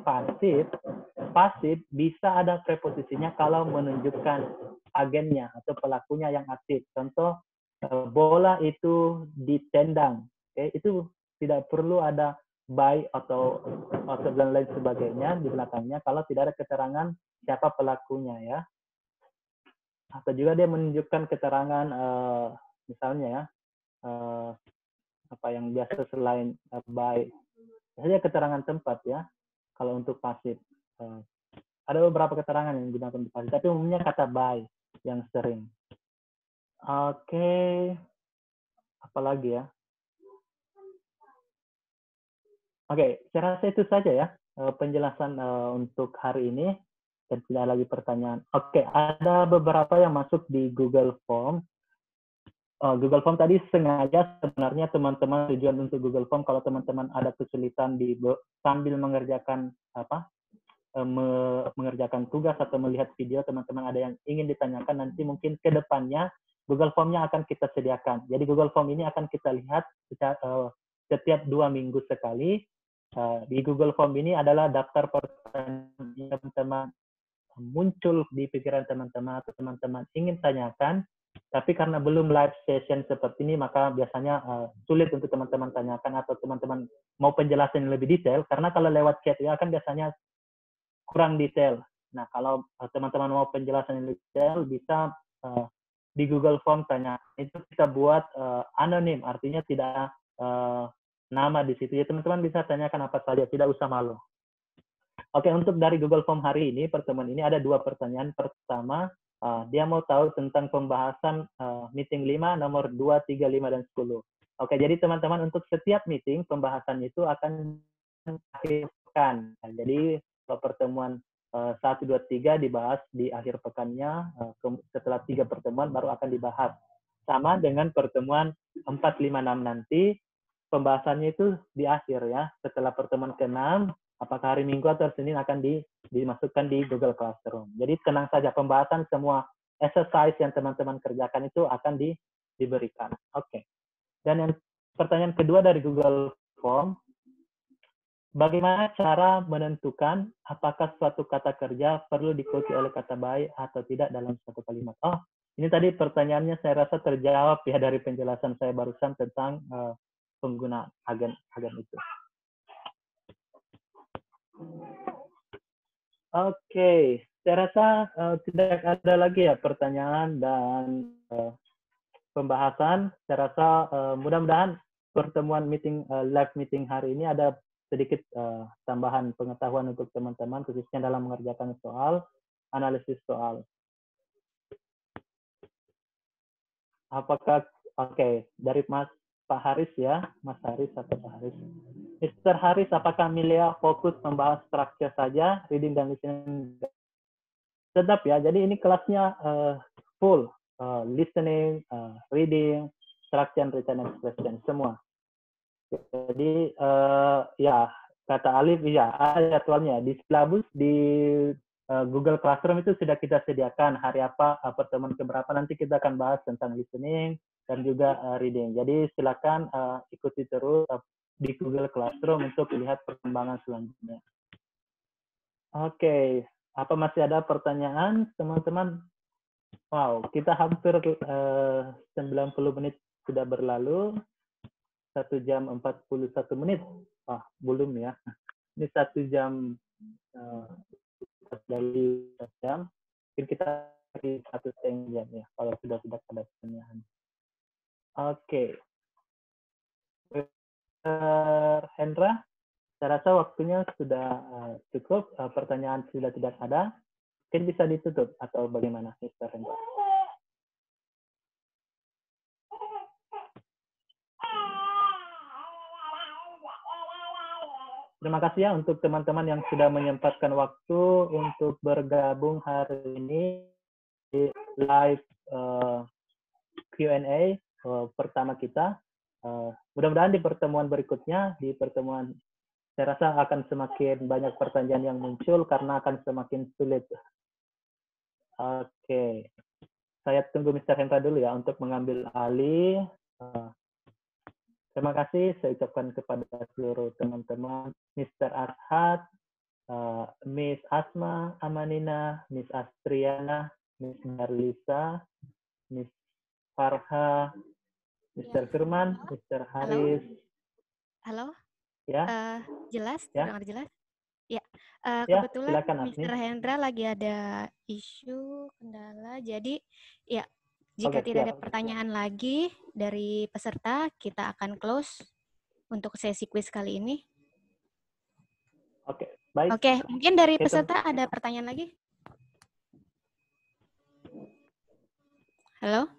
pasif bisa ada preposisinya kalau menunjukkan agennya atau pelakunya yang aktif. Contoh, bola itu ditendang. Oke, itu tidak perlu ada by atau dan lain sebagainya di belakangnya kalau tidak ada keterangan siapa pelakunya ya. Atau juga dia menunjukkan keterangan misalnya ya apa yang biasa selain by, biasanya keterangan tempat ya kalau untuk pasif. Ada beberapa keterangan yang digunakan untuk pasif, tapi umumnya kata by yang sering. Oke, apalagi ya? Oke, saya rasa itu saja ya penjelasan untuk hari ini. Dan tidak lagi pertanyaan. Oke, ada beberapa yang masuk di Google Form. Google Form tadi sengaja sebenarnya teman-teman, tujuan untuk Google Form kalau teman-teman ada kesulitan di sambil mengerjakan apa, mengerjakan tugas atau melihat video, teman-teman ada yang ingin ditanyakan, nanti mungkin ke depannya Google Form-nya akan kita sediakan. Jadi Google Form ini akan kita lihat setiap 2 minggu sekali. Di Google Form ini adalah daftar pertanyaan teman-teman muncul di pikiran teman-teman atau teman-teman ingin tanyakan, tapi karena belum live session seperti ini maka biasanya sulit untuk teman-teman tanyakan atau teman-teman mau penjelasan yang lebih detail, karena kalau lewat chat ya kan biasanya kurang detail. Nah, kalau teman-teman mau penjelasan yang lebih detail bisa di Google Form tanya. Itu kita buat anonim, artinya tidak nama di situ. Ya teman-teman bisa tanyakan apa saja, tidak usah malu. Oke, untuk dari Google Form hari ini, pertemuan ini ada 2 pertanyaan. Pertama, dia mau tahu tentang pembahasan meeting 5, nomor 2, 3, 5, dan 10. Oke, jadi teman-teman untuk setiap meeting, pembahasan itu akan akhir pekan. Nah, jadi pertemuan 1, 2, 3 dibahas di akhir pekannya, setelah 3 pertemuan baru akan dibahas. Sama dengan pertemuan 4, 5, 6 nanti, pembahasannya itu di akhir ya, setelah pertemuan ke-6, apakah hari Minggu atau Senin akan dimasukkan di Google Classroom. Jadi tenang saja, pembahasan semua exercise yang teman-teman kerjakan itu akan diberikan. Oke. Dan yang pertanyaan kedua dari Google Form, bagaimana cara menentukan apakah suatu kata kerja perlu diikuti oleh kata by atau tidak dalam satu kalimat? Oh, Ini tadi pertanyaannya saya rasa terjawab ya dari penjelasan saya barusan tentang pengguna agen itu. Oke, saya rasa tidak ada lagi ya pertanyaan dan pembahasan. Saya rasa mudah-mudahan pertemuan live meeting hari ini ada sedikit tambahan pengetahuan untuk teman-teman, khususnya dalam mengerjakan soal, analisis soal. Apakah, oke, dari Pak Haris ya, Mas Haris atau Pak Haris. Mr. Haris, apakah Milia fokus membahas structure saja, reading dan listening? Sedap ya, jadi ini kelasnya full, listening, reading, structure, written expression, semua. Jadi ya kata Alif ya ada jadwalnya di silabus di Google Classroom itu sudah kita sediakan hari apa pertemuan keberapa nanti kita akan bahas tentang listening dan juga reading. Jadi silakan ikuti terus di Google Classroom untuk lihat perkembangan selanjutnya. Oke, apa masih ada pertanyaan teman-teman? Wow, kita hampir 90 menit sudah berlalu. 1 jam 41 menit, ah belum ya. Ini 1 jam, mungkin kita di 1,5 jam ya, kalau sudah ada pertanyaan. Oke, Mr. Hendra, saya rasa waktunya sudah cukup, pertanyaan sudah tidak ada, mungkin bisa ditutup atau bagaimana, Mr. Hendra? Terima kasih ya untuk teman-teman yang sudah menyempatkan waktu untuk bergabung hari ini di live Q&A pertama kita. Mudah-mudahan di pertemuan berikutnya, di pertemuan saya rasa akan semakin banyak pertanyaan yang muncul karena akan semakin sulit. Oke, saya tunggu Mr. Hendra dulu ya untuk mengambil alih. Terima kasih saya ucapkan kepada seluruh teman-teman, Mr. Ahsyad, Miss Asma, Amanina, Miss Astriana, Miss Marlisa, Miss Farha, Mr. Kirman, Mr. Haris. Halo? Ya. Jelas? Ya. Dengar jelas? Ya. Kebetulan silakan, Mr. Hendra lagi ada isu kendala, jadi ya. Jika tidak ada pertanyaan lagi dari peserta, kita akan close untuk sesi quiz kali ini. Oke, baik. Oke, mungkin dari peserta ada pertanyaan lagi? Halo?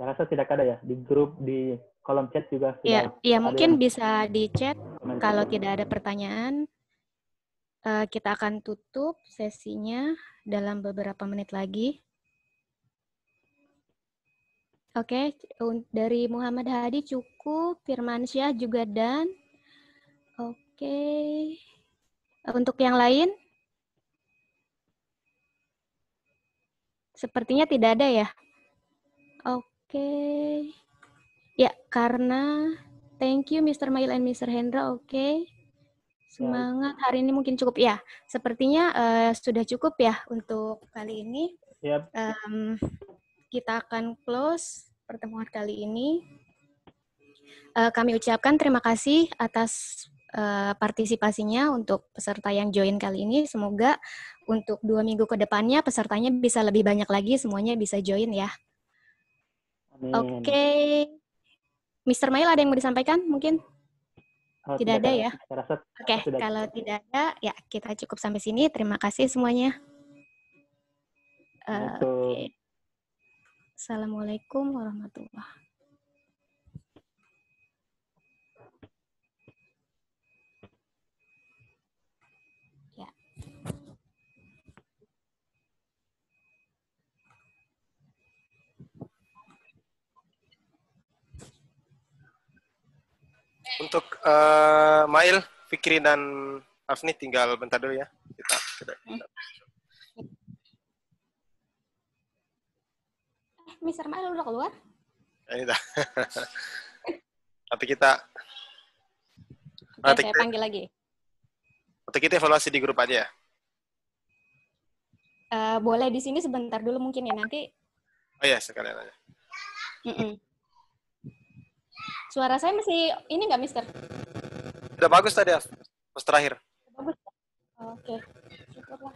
Saya rasa tidak ada ya, di grup, di kolom chat juga. Iya, ya, mungkin yang bisa di chat kalau tidak ada pertanyaan. Kita akan tutup sesinya dalam beberapa menit lagi. Oke, dari Muhammad Hadi cukup, Firman Syah juga dan oke. Untuk yang lain, sepertinya tidak ada ya. Oke, ya karena thank you Mr. Mail and Mr. Hendra. Oke. Semangat hari ini mungkin cukup ya. Sepertinya sudah cukup ya untuk kali ini. Yep. Kita akan close pertemuan kali ini. Kami ucapkan terima kasih atas partisipasinya untuk peserta yang join kali ini. Semoga untuk 2 minggu ke depannya pesertanya bisa lebih banyak lagi. Semuanya bisa join ya. Oke. Mr. Mail ada yang mau disampaikan mungkin? Oh, tidak ada ya? Oke, kalau tidak ada, ya kita cukup sampai sini. Terima kasih semuanya. Okay. Assalamualaikum warahmatullahi wabarakatuh. Untuk Mail, Fikri, dan Afni tinggal bentar dulu ya. Kita. Mr. Mail udah keluar? Ini dah. Nanti kita... Nanti saya panggil lagi. Nanti kita evaluasi di grup aja ya. Boleh di sini sebentar dulu mungkin ya nanti. Oh ya, sekalian aja. Suara saya masih ini nggak, Mister? Sudah bagus tadi, pas terakhir. Bagus. Oke. Syukurlah.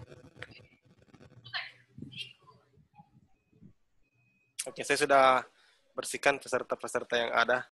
Oke, saya sudah bersihkan peserta-peserta yang ada.